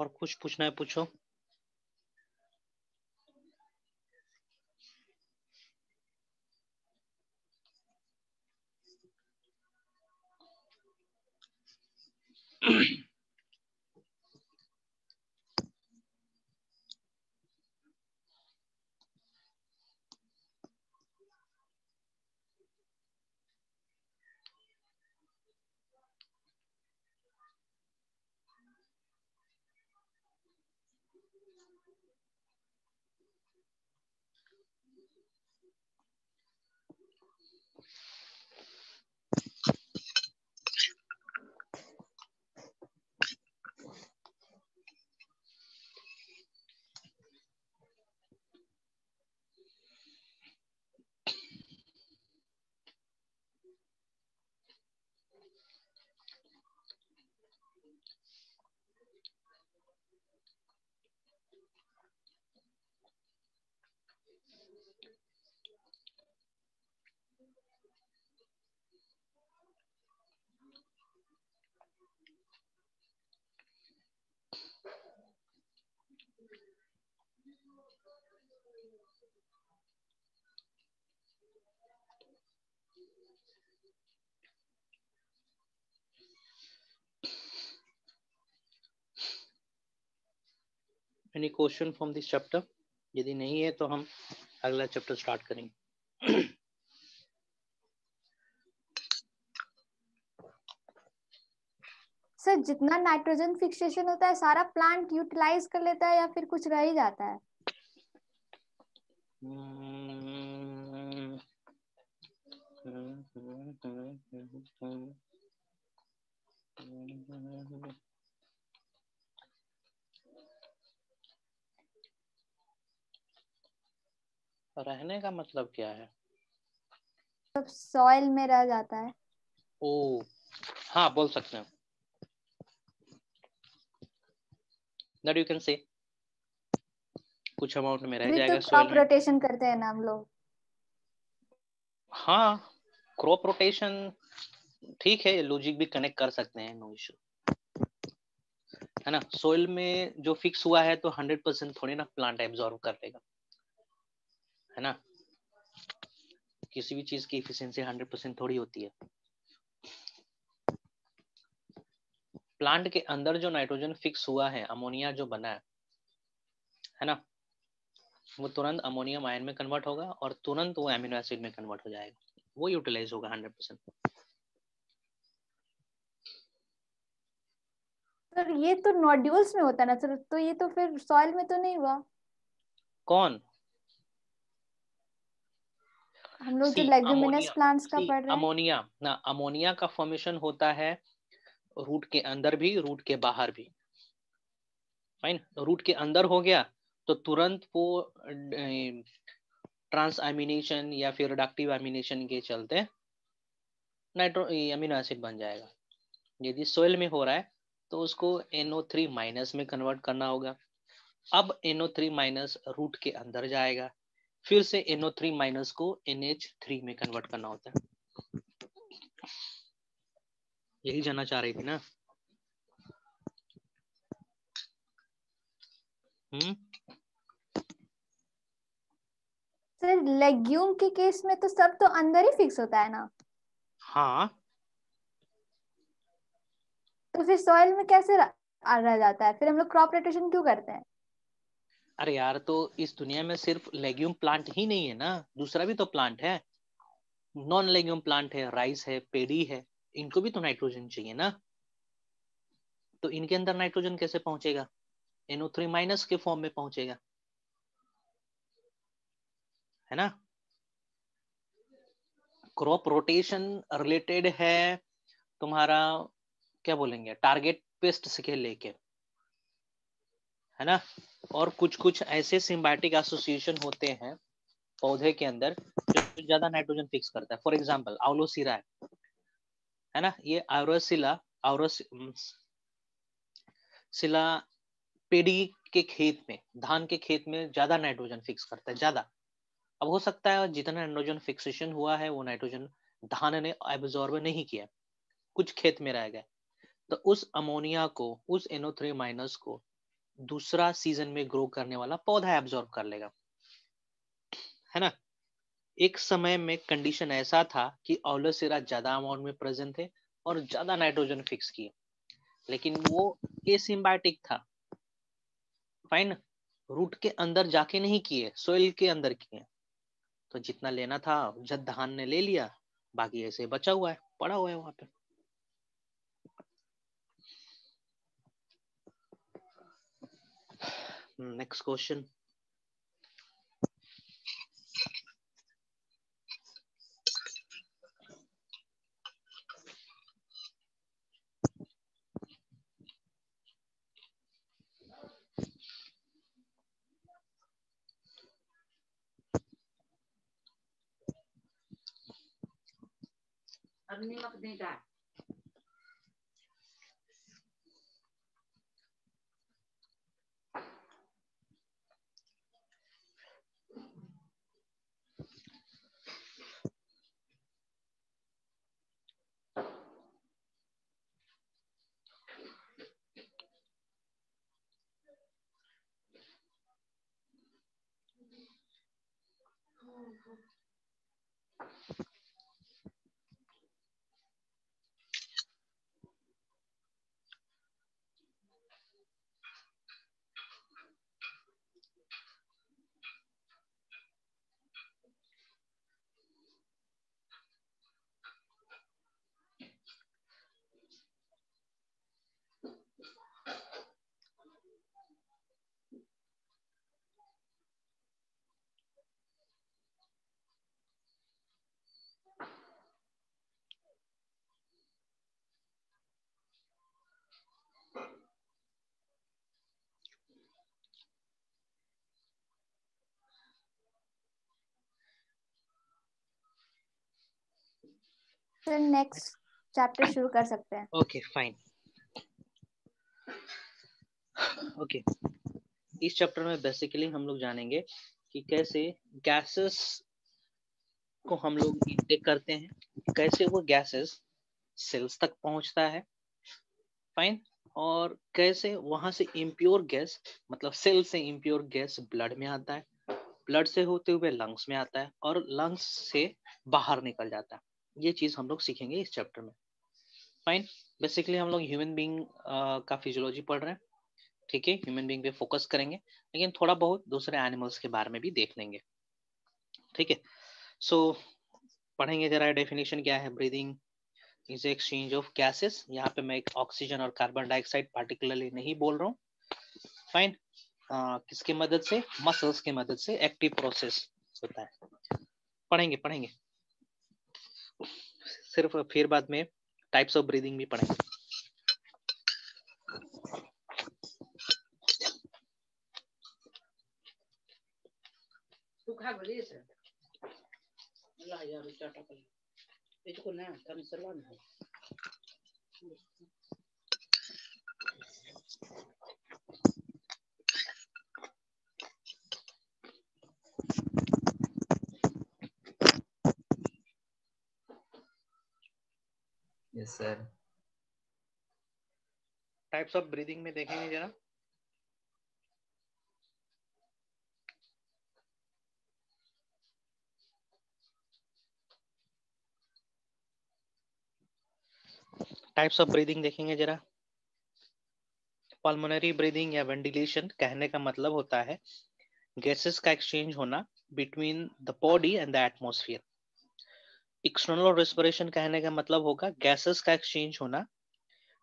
और कुछ पूछना है पूछो। Any question from this chapter? यदि नहीं है तो हम अगला चैप्टर स्टार्ट करेंगे. सर जितना नाइट्रोजन फिक्सेशन होता है सारा प्लांट यूटिलाइज कर लेता है या फिर कुछ रह ही जाता है? रहने का मतलब क्या है? तो सॉइल में रह जाता है. ओ हाँ बोल सकते हैं. That you can say कुछ अमाउंट में रह जाएगा. क्रॉप रोटेशन करते हैं ना हम लोग. हाँ क्रॉप रोटेशन ठीक है, लॉजिक भी कनेक्ट कर सकते हैं, नो इशू है ना. सोइल में जो फिक्स हुआ है तो हंड्रेड परसेंट थोड़ी ना प्लांट एब्जॉर्व कर लेगा, है ना. किसी भी चीज की एफिशिएंसी हंड्रेड परसेंट थोड़ी होती है. प्लांट के अंदर जो नाइट्रोजन फिक्स हुआ है, अमोनिया जो बना है, है ना, वो तुरंत अमोनियम आयन में कन्वर्ट होगा और तुरंत वो एमिनो एसिड में कन्वर्ट हो जाएगा. वो यूटिलाइज होगा हंड्रेड परसेंट. सर ये तो नोड्यूल्स में होता है ना सर, तो ये तो फिर सॉइल में तो नहीं हुआ. कौन हम लोग जो लेग्यूमिनस प्लांट्स का पढ़ रहे हैं अमोनिया ना, अमोनिया का फॉर्मेशन होता है रूट के अंदर भी रूट के बाहर भी. फाइन, रूट के अंदर हो गया तो तुरंत वो ट्रांसएमिनेशन या फिर रिडक्टिव एमिनेशन के चलते नाइट्रो अमीनो एसिड बन जाएगा. यदि सोइल में हो रहा है तो उसको एन ओ थ्री माइनस में कन्वर्ट करना होगा. अब N O three minus root के अंदर जाएगा, फिर से एन ओ थ्री माइनस को एन एच थ्री में कन्वर्ट करना होता है. यही जानना चाह रही थी ना. हम्म सर लेग्यूम के केस में तो सब तो अंदर ही फिक्स होता है ना. हाँ तो फिर सॉइल में कैसे रह जाता है? फिर हम लोग क्रॉप रोटेशन क्यों करते हैं? अरे यार तो इस दुनिया में सिर्फ लेग्यूम प्लांट ही नहीं है ना, दूसरा भी तो प्लांट है. नॉन लेग्यूम प्लांट है, राइस है, पेडी है, इनको भी तो नाइट्रोजन चाहिए ना. तो इनके अंदर नाइट्रोजन कैसे पहुंचेगा? एन ओ थ्री माइनस के फॉर्म में पहुंचेगा, है ना. क्रॉप रोटेशन रिलेटेड है तुम्हारा क्या बोलेंगे टारगेट पेस्ट से लेके, है ना. और कुछ कुछ ऐसे सिंबायोटिक एसोसिएशन होते हैं पौधे के अंदर जो ज्यादा नाइट्रोजन फिक्स करता है. फॉर एग्जाम्पल आवलोसिरा है, है ना. ये आवरोसिला आवरोसिला पेड़ी के खेत में, धान के खेत में ज्यादा नाइट्रोजन फिक्स करता है ज्यादा. अब हो सकता है जितना नाइट्रोजन फिक्सेशन हुआ है वो नाइट्रोजन धान ने एब्जॉर्ब नहीं किया, कुछ खेत में रह गए. तो उस अमोनिया को, उस एन ओ थ्री माइनस को दूसरा सीजन में ग्रो करने वाला पौधा एब्जॉर्ब कर लेगा, है ना. एक समय में कंडीशन ऐसा था कि आवलोसिरा ज्यादा अमाउंट में प्रेजेंट थे और ज्यादा नाइट्रोजन फिक्स किए, लेकिन वो एसिम्बायोटिक था. फाइन, रूट के अंदर जाके नहीं किए, सोइल के अंदर किए. तो जितना लेना था जद धान ने ले लिया, बाकी ऐसे बचा हुआ है, पड़ा हुआ है वहां पे. Next question. निमक देगा. फिर नेक्स्ट चैप्टर शुरू कर सकते हैं। Okay fine. ओके इस चैप्टर में बेसिकली हम लोग जानेंगे कि कैसे गैसेस को हम लोग इंटेक करते हैं, कैसे वो गैसेस सेल्स तक पहुंचता है, फाइन, और कैसे वहां से इम्प्योर गैस, मतलब सेल से इम्प्योर गैस ब्लड में आता है, ब्लड से होते हुए लंग्स में आता है और लंग्स से बाहर निकल जाता है। ये चीज हम लोग सीखेंगे इस चैप्टर में, फाइन। बेसिकली हम लोग ह्यूमन बीइंग का फिजियोलॉजी पढ़ रहे हैं, ठीक है, ह्यूमन बीइंग पे फोकस करेंगे, लेकिन थोड़ा बहुत दूसरे एनिमल्स के बारे में भी देख लेंगे, ठीक है। सो पढ़ेंगे जरा डेफिनेशन क्या है। Breathing is exchange of gases. यहाँ पे मैं एक ऑक्सीजन और कार्बन डाइऑक्साइड पार्टिकुलरली नहीं बोल रहा हूँ, फाइन। किसके मदद से? मसल्स के मदद से एक्टिव प्रोसेस होता है। पढ़ेंगे पढ़ेंगे सिर्फ, फिर बाद में टाइप्स ऑफ ब्रीदिंग भी पढ़ेंगे। Yes sir, types of breathing में देखेंगे जरा। टाइप्स ऑफ ब्रीदिंग देखेंगे जरा। पल्मोनरी ब्रीदिंग या वेंटिलेशन, कहने का मतलब होता है गैसेस का एक्सचेंज होना between the body and the atmosphere. External respiration, कहने का मतलब होगा गैसेस का एक्सचेंज होना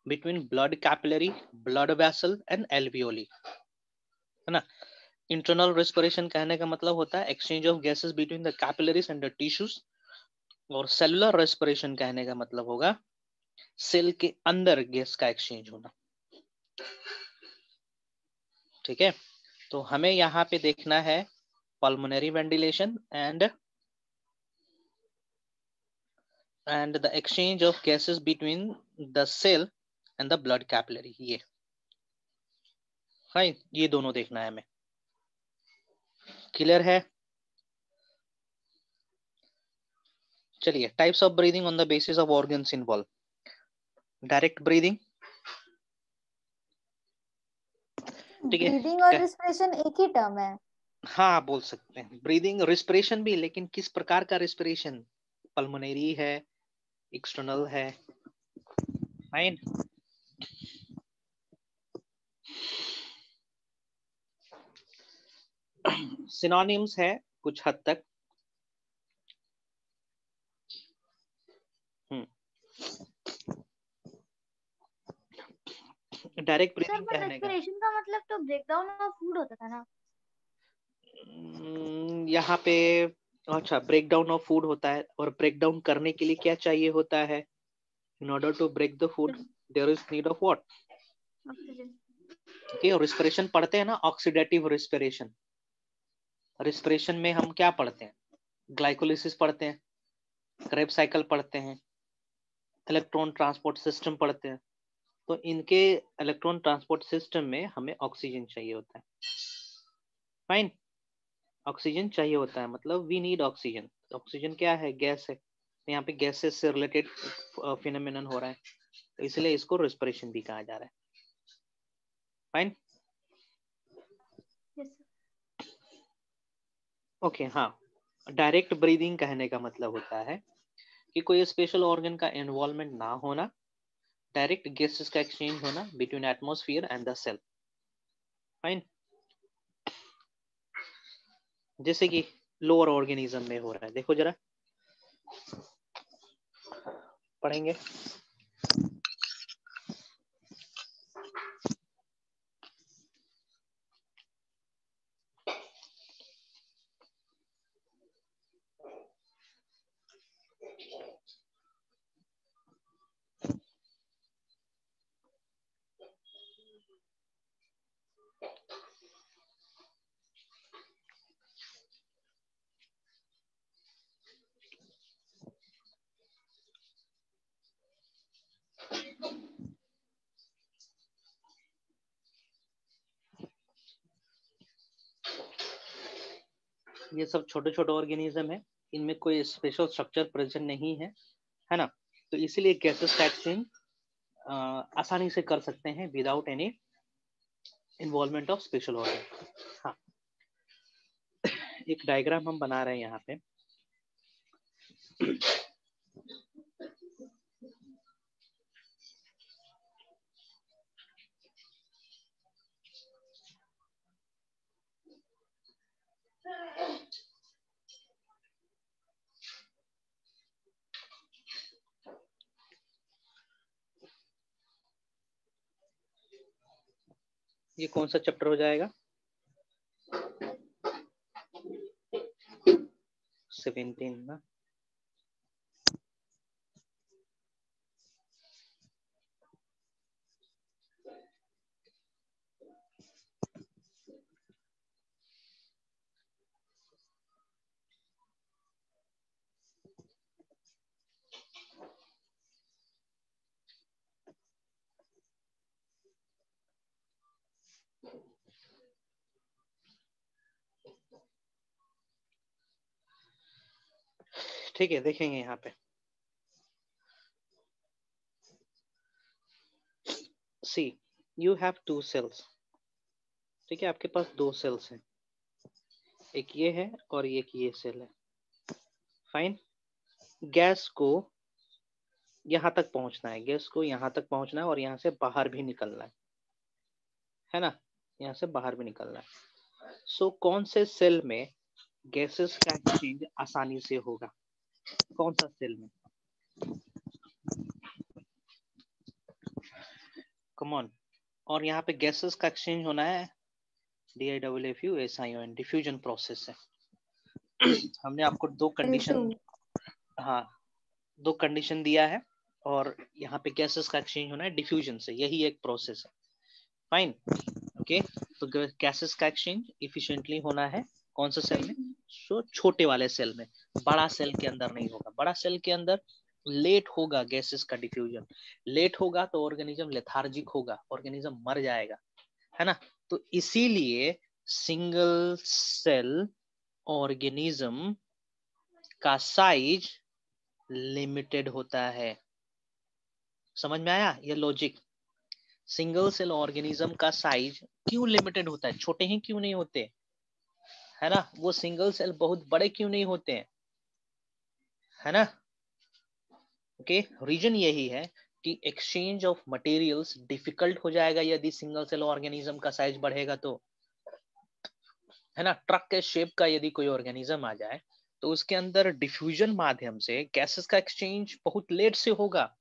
between blood capillary, blood vessel and alveoli, है ना। इंटरनल रेस्पिरेशन, कहने का मतलब होता है exchange of gases between the capillaries and the tissues. और सेलुलर रेस्पिरेशन, कहने का मतलब होगा सेल के अंदर गैस का एक्सचेंज होना, ठीक है। तो हमें यहाँ पे देखना है pulmonary ventilation and and the exchange of gases between the cell and the blood capillary, ये fine, ये दोनों देखना है हमें। क्लियर है? चलिए, types of breathing on the basis of organs involved. Direct breathing, ठीक है। breathing और respiration एक ही term है। हाँ बोल सकते हैं, breathing respiration भी, लेकिन किस प्रकार का respiration? पल्मोनरी है, एक्सटर्नल है, फाइन। सिनोनिम्स है कुछ हद तक। डायरेक्ट ब्रीथिंग कहने का मतलब तो ब्रेकडाउन ऑफ फूड होता था ना यहाँ पे। अच्छा, ब्रेकडाउन ऑफ फूड होता है, और ब्रेकडाउन करने के लिए क्या चाहिए होता है? In order to break the food there is need of what? ठीक है, रेस्पिरेशन पढ़ते हैं ना, ऑक्सीडेटिव रेस्पिरेशन। रेस्पिरेशन में हम क्या पढ़ते हैं? ग्लाइकोलिसिस पढ़ते हैं, क्रेब्स साइकिल पढ़ते हैं, इलेक्ट्रॉन ट्रांसपोर्ट सिस्टम पढ़ते हैं। तो इनके इलेक्ट्रॉन ट्रांसपोर्ट सिस्टम में हमें ऑक्सीजन चाहिए होता है, फाइन। ऑक्सीजन चाहिए होता है, मतलब वी नीड ऑक्सीजन। ऑक्सीजन क्या है? गैस है। यहाँ पे गैसेस से रिलेटेड फिनोमेनन हो रहा है, तो इसलिए इसको रेस्पिरेशन भी कहा जा रहा है, फाइन। ओके okay, हाँ, डायरेक्ट ब्रीदिंग कहने का मतलब होता है कि कोई स्पेशल ऑर्गन का इन्वॉल्वमेंट ना होना, डायरेक्ट गैसेस का एक्सचेंज होना between atmosphere and the cell, fine. जैसे कि लोअर ऑर्गेनिज्म में हो रहा है, देखो जरा, पढ़ेंगे। ये सब छोटे छोटे ऑर्गेनिज्म है, इनमें कोई स्पेशल स्ट्रक्चर प्रेजेंट नहीं है, है ना। तो इसीलिए गैसेस टैक्सिंग आसानी से कर सकते हैं without any involvement of special organ. हाँ, एक डायग्राम हम बना रहे हैं यहाँ पे। ये कौन सा चैप्टर हो जाएगा? सत्रह ना। ठीक है, देखेंगे यहाँ पे। See you have two cells, ठीक है, आपके पास दो सेल्स हैं, एक ये है और एक ये सेल है। फाइन, गैस को यहाँ तक पहुंचना है, गैस को यहाँ तक पहुंचना है और यहाँ से बाहर भी निकलना है, है ना, यहाँ से बाहर भी निकलना है। सो so, कौन से सेल में गैसेस का एक्सचेंज आसानी से होगा, कौन सा सेल में? कम ऑन, और यहाँ पे गैसेस का एक्सचेंज होना है D I W F U S I O N, diffusion process है। हमने आपको दो कंडीशन, हाँ दो कंडीशन दिया है, और यहाँ पे गैसेस का एक्सचेंज होना है डिफ्यूजन से, यही एक प्रोसेस है। फाइन, ओके, तो गैसेस का एक्सचेंज इफिशिएंटली होना है कौन सा सेल में? सो छोटे वाले सेल में, बड़ा सेल के अंदर नहीं होगा। बड़ा सेल के अंदर लेट होगा गैसेस का डिफ्यूजन, लेट होगा तो ऑर्गेनिज्म लेथार्जिक होगा, ऑर्गेनिज्म मर जाएगा, है ना। तो इसीलिए सिंगल सेल ऑर्गेनिज्म का साइज लिमिटेड होता है। समझ में आया ये लॉजिक? सिंगल सेल ऑर्गेनिज्म का साइज क्यों लिमिटेड होता है, छोटे ही क्यों नहीं होते, है ना, वो सिंगल सेल बहुत बड़े क्यों नहीं होते हैं, है ना। ओके, रीजन यही है कि एक्सचेंज ऑफ मटेरियल्स डिफिकल्ट हो जाएगा यदि सिंगल सेल ऑर्गेनिज्म का साइज बढ़ेगा तो, है ना। ट्रक के शेप का यदि कोई ऑर्गेनिज्म आ जाए तो उसके अंदर डिफ्यूजन माध्यम से गैसेस का एक्सचेंज बहुत लेट से होगा,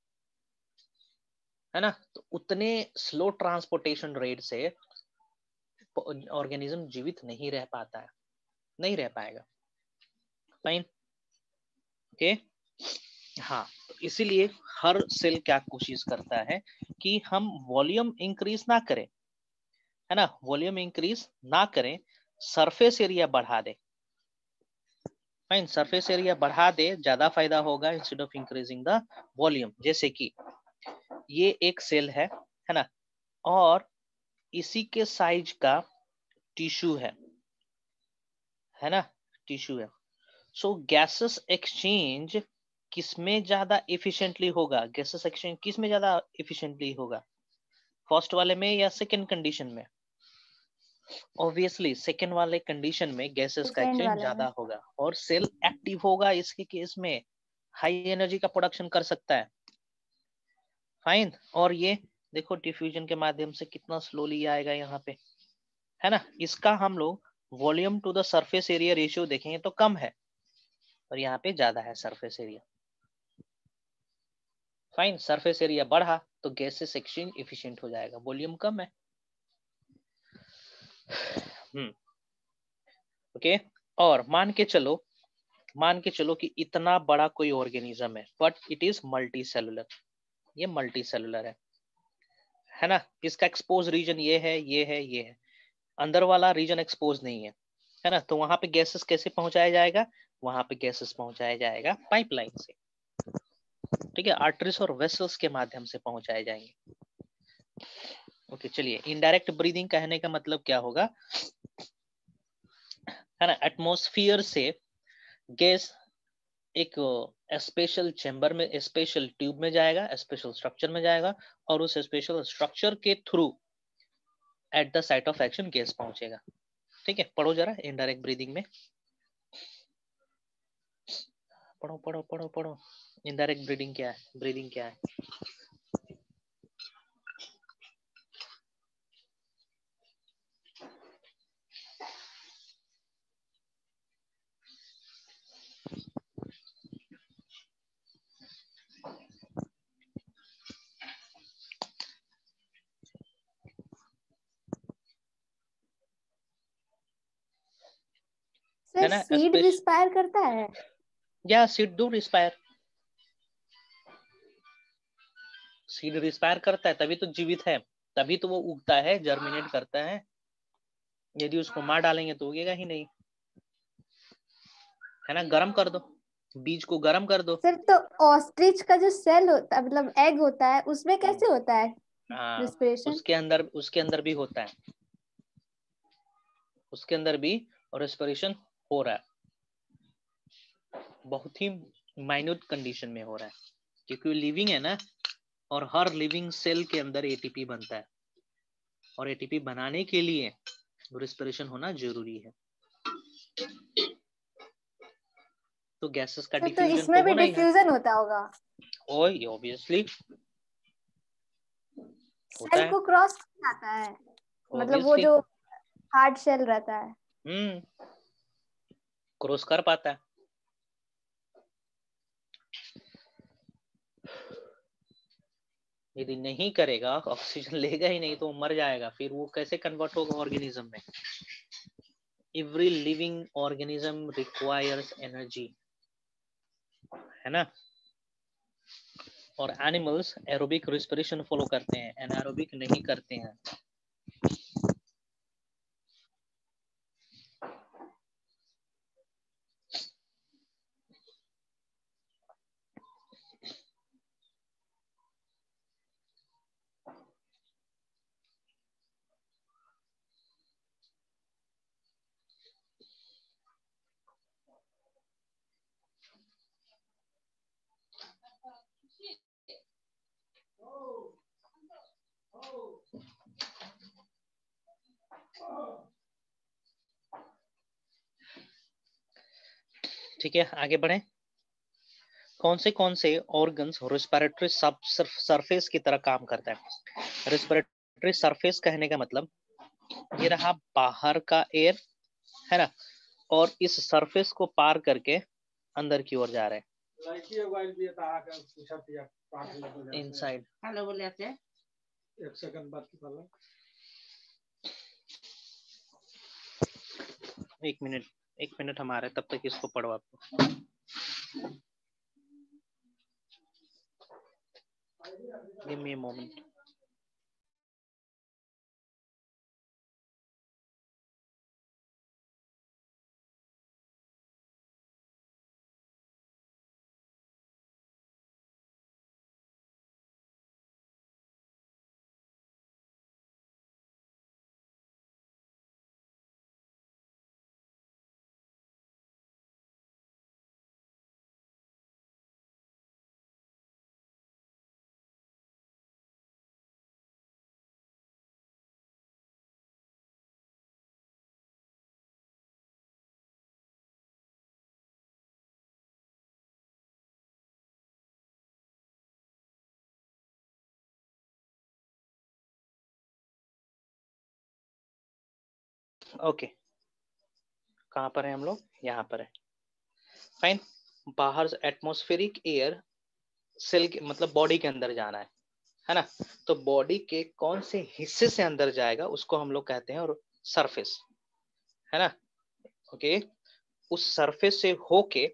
है ना, तो उतने स्लो ट्रांसपोर्टेशन रेट से ऑर्गेनिज्म जीवित नहीं रह पाता है, नहीं रह पाएगा। फाइन, ओके, हाँ, इसीलिए हर सेल क्या कोशिश करता है कि हम वॉल्यूम इंक्रीज ना करें, है ना, वॉल्यूम इंक्रीज ना करें, सरफेस एरिया बढ़ा दे। फाइन, सरफेस एरिया बढ़ा दे, ज्यादा फायदा होगा instead of increasing the volume. जैसे कि ये एक सेल है, है ना, और इसी के साइज का टिश्यू है, है ना, टिश्यू है। सो गैसेस एक्सचेंज किसमें ज्यादा इफिशिएंटली होगा, गैसेस एक्सचेंज किसमें ज्यादा इफिशिएंटली होगा, फर्स्ट वाले में या सेकंड कंडीशन में? ऑब्वियसली सेकंड वाले कंडीशन में गैसेस का एक्सचेंज ज्यादा होगा और सेल एक्टिव होगा, इसके केस में हाई एनर्जी का प्रोडक्शन कर सकता है। फाइन, और ये देखो डिफ्यूजन के माध्यम से कितना स्लोली आएगा यहाँ पे, है ना। इसका हम लोग volume to the surface area ratio देखेंगे तो कम है और यहाँ पे ज्यादा है surface area. Fine, surface area बढ़ा तो गैसेस एक्सचेंज इफिशिएंट हो जाएगा, वॉल्यूम कम है। हम्म, ओके, और मान के चलो, मान के चलो कि इतना बड़ा कोई ऑर्गेनिज्म है, but it is multi cellular, ये मल्टी सेलुलर है, है ना। इसका एक्सपोज रीजन ये है, ये है, ये है, अंदर वाला रीजन एक्सपोज नहीं है, है ना। तो वहां पे गैसेस कैसे पहुंचाया जाएगा? वहां पे गैसेस पहुंचाया जाएगा पाइपलाइन से, ठीक है, आर्टरीज और वेसल्स के माध्यम से पहुंचाए जाएंगे। ओके, चलिए, इनडायरेक्ट ब्रीदिंग कहने का मतलब क्या होगा? है ना, एटमॉस्फेयर से गैस एक स्पेशल चैम्बर में, स्पेशल ट्यूब में जाएगा, स्पेशल स्ट्रक्चर में जाएगा और उस स्पेशल स्ट्रक्चर के through at the site of action gas पहुंचेगा। ठीक है, पढ़ो जरा इनडायरेक्ट ब्रीदिंग में, पढ़ो पढ़ो पढ़ो पढ़ो इनडायरेक्ट ब्रीदिंग क्या है, ब्रीदिंग क्या है। है ना, सीड रिस्पायर करता है या seed do respire, seed respire करता है तभी तो जीवित है, तभी तो वो उगता है, जर्मिनेट करता है। यदि उसको मार डालेंगे तो उगेगा ही नहीं, है ना। गरम कर दो बीज को, गरम कर दो। सर तो ऑस्ट्रिच का जो सेल होता है, मतलब एग होता है, उसमें कैसे होता है रिस्पिरेशन? उसके अंदर, उसके अंदर भी होता है, उसके अंदर भी रिस्पिरेशन हो रहा है, बहुत ही माइन्यूट कंडीशन में हो रहा है क्योंकि लिविंग है ना, और हर लिविंग सेल के अंदर एटीपी बनता है और एटीपी बनाने के लिए रिस्पिरेशन होना जरूरी है। तो गैसेस का डिफ्यूजन, तो इसमें भी डिफ्यूजन होता होगा। और ये ऑब्वियसली सेल को क्रॉस करता है, मतलब वो जो हार्ड शेल रहता है हम्म क्रॉस कर पाता है। यदि नहीं करेगा, ऑक्सीजन लेगा ही नहीं तो मर जाएगा, फिर वो कैसे कन्वर्ट होगा ऑर्गेनिज्म में। Every living organism requires energy, है ना, और एनिमल्स एरोबिक रेस्पिरेशन फॉलो करते हैं, एनारोबिक नहीं करते हैं। ठीक है, आगे बढ़े। कौन से कौन से ऑर्गन्स रेस्पिरेटरी सब सरफेस की तरह काम करता है? रेस्पिरेटरी सरफेस कहने का मतलब ये रहा बाहर का एयर, है ना, और इस सरफेस को पार करके अंदर की ओर जा रहे हैं, इनसाइड। एक सेकंड बात की पाला, एक मिनट एक मिनट हमारे, तब तक इसको पढ़ो आपको। Give me a moment. Okay okay. कहाँ पर है हम लोग? यहाँ पर है। फाइन, बाहर एटमॉस्फेरिक एयर सेल के मतलब बॉडी के अंदर जाना है, है ना, तो बॉडी के कौन से हिस्से से अंदर जाएगा उसको हम लोग कहते हैं और सरफेस, है ना। Okay okay. उस सरफेस से होके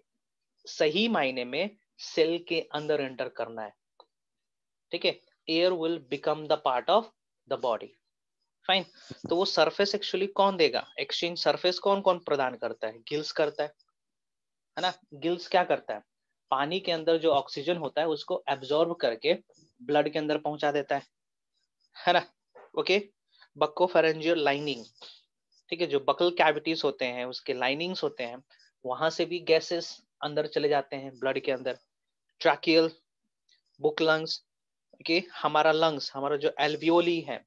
सही मायने में सेल के अंदर एंटर करना है। ठीक है, air will become the part of the body. Fine, तो वो सरफेस एक्चुअली कौन देगा? एक्सचेंज सरफेस कौन कौन प्रदान करता है? गिल्स करता है, है ना। गिल्स क्या करता है? पानी के अंदर जो ऑक्सीजन होता है उसको एब्जॉर्ब करके ब्लड के अंदर पहुंचा देता है, है ना। ओके, बक्को फेरेंजियल लाइनिंग ठीक है, जो बकल कैविटीज होते हैं उसके लाइनिंग्स होते हैं वहां से भी गैसेस अंदर चले जाते हैं ब्लड के अंदर। ट्रैकियल, बुक लंग्स, ओके, हमारा लंग्स, हमारा जो एल्वियोली है,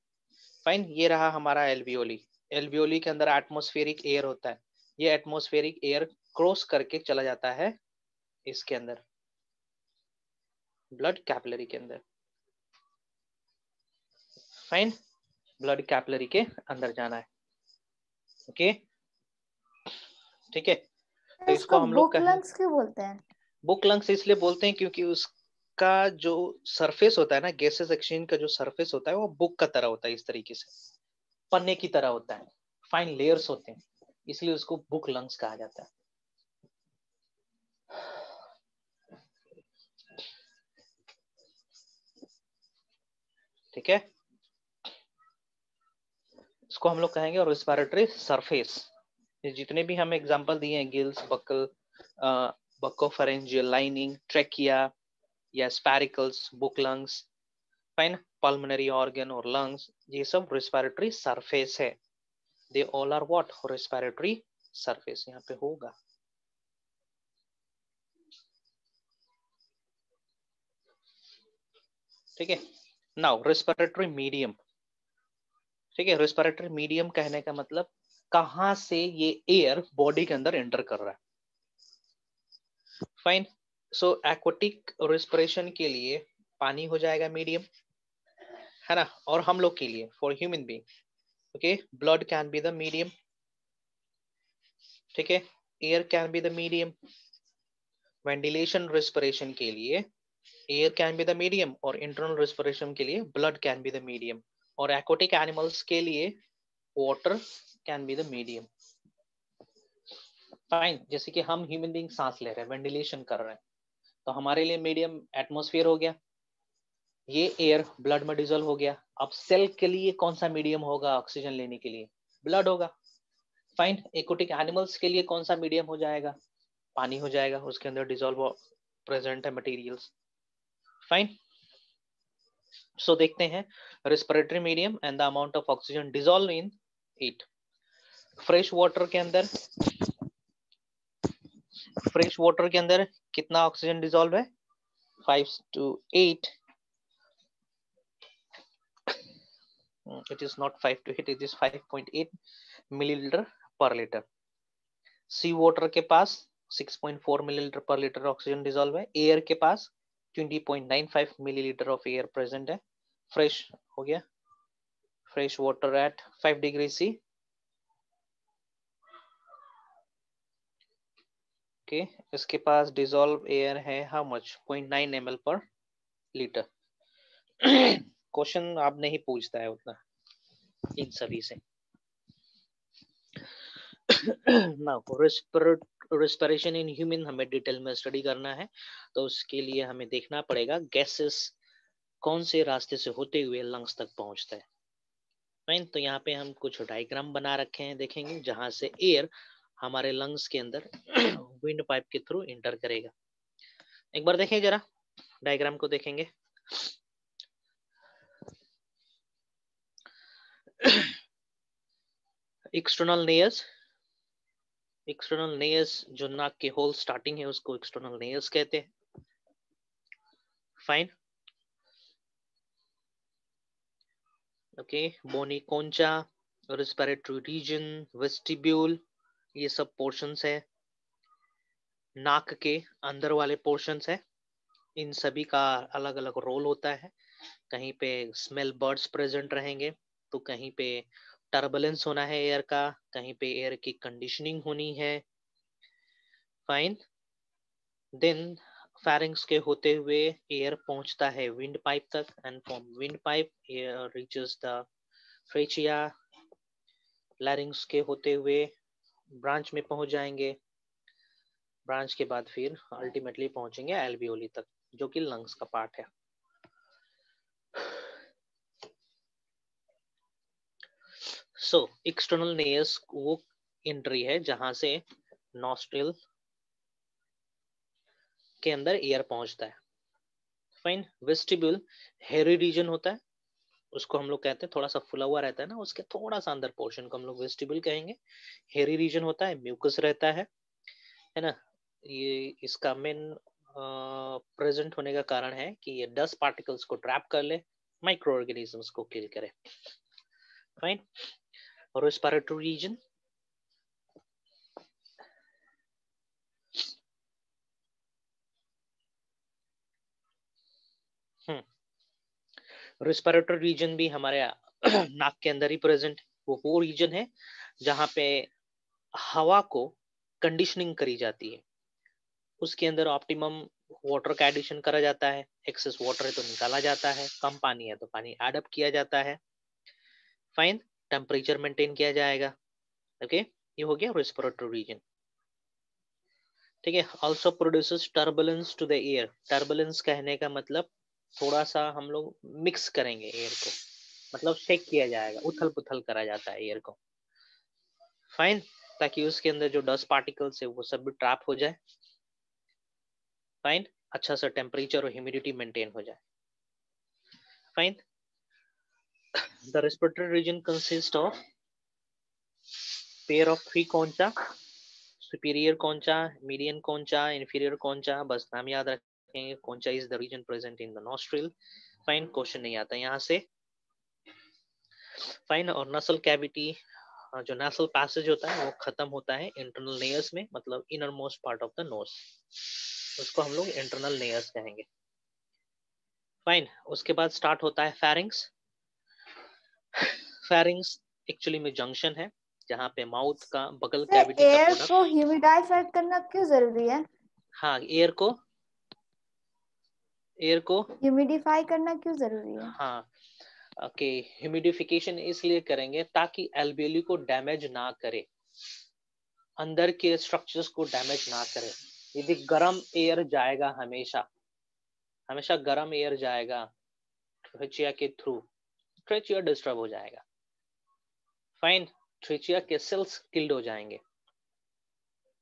फाइन, ये रहा हमारा एल्वियोली। एल्वियोली के अंदर एटमॉस्फेरिक एयर होता है, ये एटमॉस्फेरिक एयर क्रॉस करके चला जाता है इसके अंदर, ब्लड कैपिलरी के अंदर, फाइन, ब्लड कैपिलरी के अंदर जाना है, ओके, ठीक है। तो इसको हम लोग बुक लंग्स क्यों बोलते हैं? बुक लंग्स इसलिए बोलते हैं क्योंकि उसका जो सरफेस होता है ना, गैसेस एक्सचेंज का जो सरफेस होता है वो बुक का तरह होता है, इस तरीके से पन्ने की तरह होता है, फाइन लेयर्स होते हैं, इसलिए उसको बुक लंग्स कहा जाता है। ठीक है, इसको हम लोग कहेंगे और रेस्पिरेटरी सरफेस। जितने भी हम एग्जांपल दिए हैं, gills, buccal, buccopharyngeal lining, trachea या spiracles, book lungs, fine, pulmonary organ और लंग्स, ये सब रेस्पिरेटरी सरफेस है। They all are what? Respiratory surface. यहाँ पे होगा ठीक है। नाउ रेस्पिरेटरी मीडियम, ठीक है, रेस्पिरेटरी मीडियम कहने का मतलब कहां से ये एयर बॉडी के अंदर एंटर कर रहा है, फाइन। सो एक्वाटिक रेस्पिरेशन के लिए पानी हो जाएगा मीडियम, है ना, और हम लोग के लिए for human being, okay, blood can be the medium, ठीक है, air can be the medium. Ventilation respiration के लिए air can be the medium और इंटरनल रेस्पिरेशन के लिए blood can be the medium, और एक्वाटिक एनिमल्स के लिए water can be the medium, fine. जैसे कि हम ह्यूमन बीइंग सांस ले रहे हैं, वेंटिलेशन कर रहे हैं, तो हमारे लिए मीडियम एटमोस्फियर हो गया, ये एयर ब्लड में डिजोल्व हो गया। अब सेल के लिए कौन सा मीडियम होगा ऑक्सीजन लेने के लिए? ब्लड होगा, फाइन। एक्वाटिक एनिमल्स के लिए कौन सा मीडियम हो जाएगा? पानी हो जाएगा, उसके अंदर डिजोल्व प्रेजेंट है मटेरियल्स, फाइन। सो देखते हैं respiratory medium and the amount of oxygen dissolve in it. Fresh water के अंदर, फ्रेश वाटर के अंदर कितना ऑक्सीजन डिजोल्व है? Five to eight, it is not five to eight, it is five point eight milliliter per liter। sea water के पास six point four milliliter per liter oxygen dissolve है। Air के पास twenty point nine five milliliter of air present है। Fresh हो गया, fresh water at five degree C, okay, इसके पास डिजोल्व एयर है how much? zero point nine ml per liter। Question आप नहीं पूछता है उतना इन सभी से। नाउ रेस्पिरेशन इन ह्यूमन हमें डिटेल में स्टडी करना है, तो उसके लिए हमें देखना पड़ेगा गैसेस कौन से रास्ते से होते हुए लंग्स तक पहुंचता है, राइट। तो यहाँ पे हम कुछ डायग्राम बना रखे हैं, देखेंगे, जहां से एयर हमारे लंग्स के अंदर विंड पाइप के थ्रू इंटर करेगा। एक बार देखें जरा डायग्राम को, देखेंगे एक्सटर्नल नेयर्स, एक्सटर्नल नेयर्स जो नाक के होल स्टार्टिंग है उसको एक्सटर्नल नेयर्स कहते हैं, fine, okay. Bony concha, respiratory region, vestibule, ये सब पोर्शंस है, नाक के अंदर वाले पोर्शंस है। इन सभी का अलग अलग रोल होता है। कहीं पे स्मेल बर्ड्स प्रेजेंट रहेंगे तो कहीं पे टर्बुलेंस होना है एयर का, कहीं पे एयर की कंडीशनिंग होनी है, फाइन। देन फैरिंग्स के होते हुए एयर पहुंचता है विंड पाइप तक, and from wind pipe air reaches the trachea. Larynx के होते हुए ब्रांच में पहुंच जाएंगे, ब्रांच के बाद फिर अल्टीमेटली पहुंचेंगे एल्वियोली तक, जो कि लंग्स का पार्ट है। सो एक्सटर्नल नेयर्स वो एंट्री है जहां से नॉस्ट्रिल के अंदर एयर पहुंचता है, फाइन। वेस्टिब्यूल हेयरी रीजन होता है, उसको हम लोग कहते हैं थोड़ा सा फुला हुआ रहता है ना, उसके थोड़ा सा अंदर पोर्शन को हम लोग वेस्टिबुल कहेंगे। हेरी रीजन होता है, म्यूकस रहता है है ना। ये इसका मेन प्रेजेंट होने का कारण है कि ये दस पार्टिकल्स को ट्रैप कर ले, माइक्रो ऑर्गेनिजम्स को किल करे, फाइन। और रेस्पिरेटरी रीजन, रेस्पिरेटरी रीजन भी हमारे नाक के अंदर ही प्रेजेंट, वो वो रीजन है जहाँ पे हवा को कंडीशनिंग करी जाती है, उसके अंदर ऑप्टिमम वाटर का एडिशन करा जाता है, एक्सेस वाटर है तो निकाला जाता है, कम पानी है तो पानी एड अप किया जाता है, फाइन। टेम्परेचर मेंटेन किया जाएगा, ओके okay? ये हो गया रेस्पिरेटरी रीजन, ठीक है। Also produces turbulence to the air. Turbulence कहने का मतलब थोड़ा सा हम लोग मिक्स करेंगे एयर को, मतलब शेक किया जाएगा, उथल पुथल करा जाता है एयर को, फाइन, ताकि उसके अंदर जो डस्ट पार्टिकल्स है वो सब भी ट्रैप हो जाए, फाइन। अच्छा सा टेम्परेचर और ह्यूमिडिटी मेंटेन हो जाए, fine. The respiratory region consist of pair of three concha, superior concha, median concha, inferior concha, बस नाम याद रख concha is the region present in the nostril, fine, question नहीं आता यहाँ से, फाइन। और नसल कैविटी, जो नसल पैसेज होता है वो खत्म होता है इंटरनल लेयर्स में, मतलब inner most part of the nose, उसको हम लोग इंटरनल लेयर्स कहेंगे, फाइन। उसके बाद स्टार्ट होता है फेरिंग्स। फेरिंग्स एक्चुअली में जंक्शन है जहाँ पे माउथ का बगल कैविटी का एयर को ह्यूमिडिफाइड करना क्यों जरूरी है? हाँ, एयर को एयर को ह्यूमिडिफाई करना क्यों जरूरी है? हाँ, ओके, ह्यूमिडिफिकेशन इसलिए करेंगे ताकि एल्वियोली को डैमेज ना करे, अंदर के स्ट्रक्चर्स को डैमेज ना करे। यदि गर्म एयर जाएगा, हमेशा हमेशा गर्म एयर जाएगा ट्रेचिया के थ्रू, ट्रेचिया डिस्टर्ब हो जाएगा, फाइन, ट्रेचिया के सेल्स किल्ड हो जाएंगे,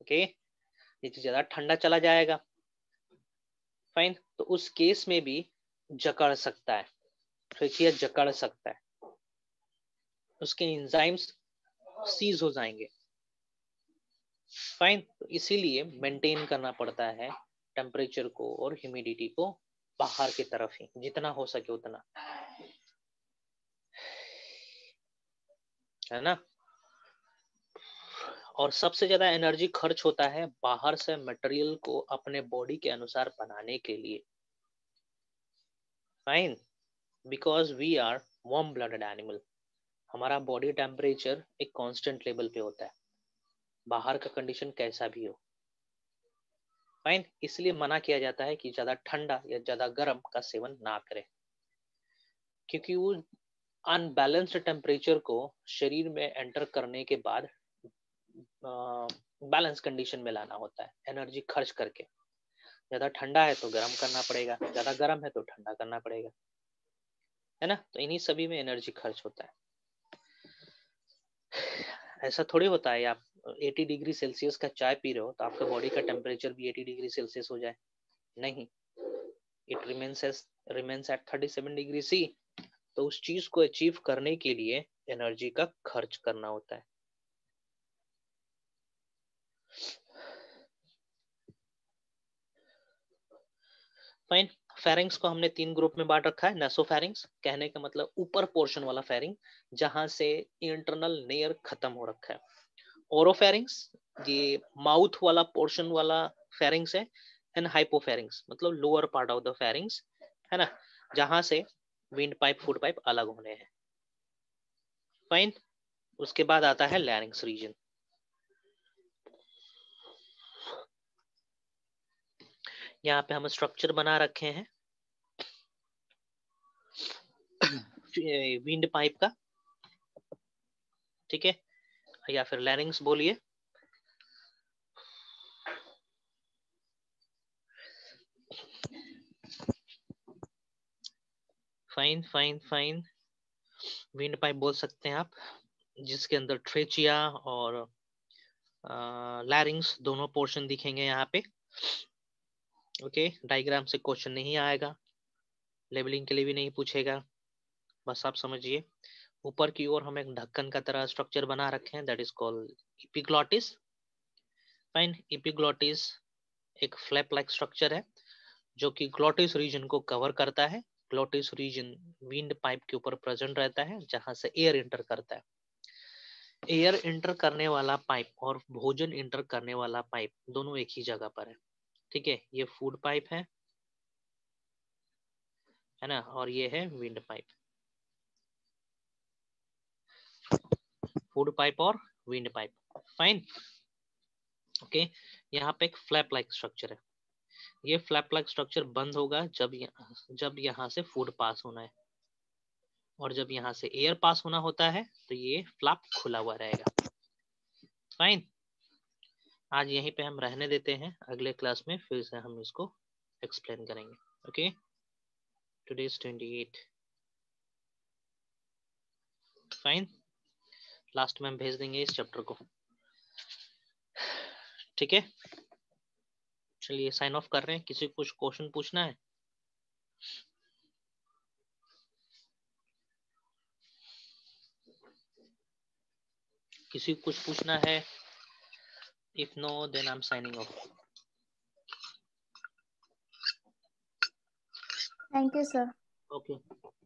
ओके। यदि ज्यादा ठंडा चला जाएगा, फाइन, तो उस केस में भी जकड़ सकता है, ट्रेचिया जकड़ सकता है, उसके एंजाइम्स सीज हो जाएंगे, फाइन। तो इसीलिए मेंटेन करना पड़ता है टेम्परेचर को और ह्यूमिडिटी को बाहर की तरफ ही, जितना हो सके उतना, है ना। और सबसे ज्यादा एनर्जी खर्च होता है बाहर से मटेरियल को अपने बॉडी के अनुसार बनाने के लिए, fine, because we are warm blooded animal. हमारा बॉडी टेम्परेचर एक कांस्टेंट लेवल पे होता है, बाहर का कंडीशन कैसा भी हो, फाइन। इसलिए मना किया जाता है कि ज्यादा ठंडा या ज्यादा गर्म का सेवन ना करें, क्योंकि वो अनबैलेंस्ड टेम्परेचर को शरीर में एंटर करने के बाद बैलेंस uh, कंडीशन में लाना होता है एनर्जी खर्च करके। ज्यादा ठंडा है तो गर्म करना पड़ेगा, ज्यादा गर्म है तो ठंडा करना पड़ेगा, है ना। तो इन्हीं सभी में एनर्जी खर्च होता है। ऐसा थोड़ी होता है आप अस्सी डिग्री सेल्सियस का चाय पी रहे हो तो आपका बॉडी का टेम्परेचर भी अस्सी डिग्री सेल्सियस हो जाए, नहीं, it remains remains at thirty seven degree C. तो उस चीज को अचीव करने के लिए एनर्जी का खर्च करना होता है। फाइन, फेरिंग्स को हमने तीन ग्रुप में बांट रखा है। नेसोफेरिंग्स कहने का मतलब ऊपर पोर्शन वाला फेरिंग, जहां से इंटरनल लेयर खत्म हो रखा है। ओरोफेरिंग्स ये माउथ वाला पोर्शन वाला फेरिंग्स है, एंड हाइपोफेरिंग्स मतलब lower part of the pharynx, है ना, जहां से विंड पाइप फूड पाइप अलग होने हैं, फाइन। उसके बाद आता है लैरिंग्स रीजन। यहाँ पे हम स्ट्रक्चर बना रखे हैं विंड पाइप का, ठीक है, या फिर लैरिंग्स बोलिए। Fine fine fine wind pipe बोल सकते हैं आप, जिसके अंदर ट्रेचिया और लैरिंग्स दोनों पोर्शन दिखेंगे यहाँ पे, ओके okay, डायग्राम से क्वेश्चन नहीं आएगा, लेबलिंग के लिए भी नहीं पूछेगा, बस आप समझिए ऊपर की ओर हम एक ढक्कन का तरह स्ट्रक्चर बना रखे हैं, that is called epiglottis. Fine, epiglottis एक फ्लैप लाइक स्ट्रक्चर है जो कि ग्लॉटिस रीजन को कवर करता है। ग्लॉटिस रीजन विंड पाइप के ऊपर प्रेजेंट रहता है जहां से एयर इंटर करता है। एयर इंटर करने वाला पाइप और भोजन इंटर करने वाला पाइप दोनों एक ही जगह पर है। ठीक है, ये फूड पाइप है है ना, और ये है विंड पाइप। फूड पाइप और विंड पाइप। फाइन, ओके, यहाँ पे एक फ्लैप लाइक स्ट्रक्चर है। ये फ्लैप लाइक स्ट्रक्चर बंद होगा जब यहाँ जब यहाँ से फूड पास होना है, और जब यहाँ से एयर पास होना होता है तो ये फ्लैप खुला हुआ रहेगा। फाइन, आज यहीं पे हम रहने देते हैं, अगले क्लास में फिर से हम इसको एक्सप्लेन करेंगे। Okay, today is twenty eight. Fine, last में हम भेज देंगे इस चैप्टर को। ठीक है, चलिए साइन ऑफ कर रहे हैं। किसी को कुछ क्वेश्चन पूछना है? किसी को कुछ पूछना है? If no then I am signing off. Thank you sir. Okay.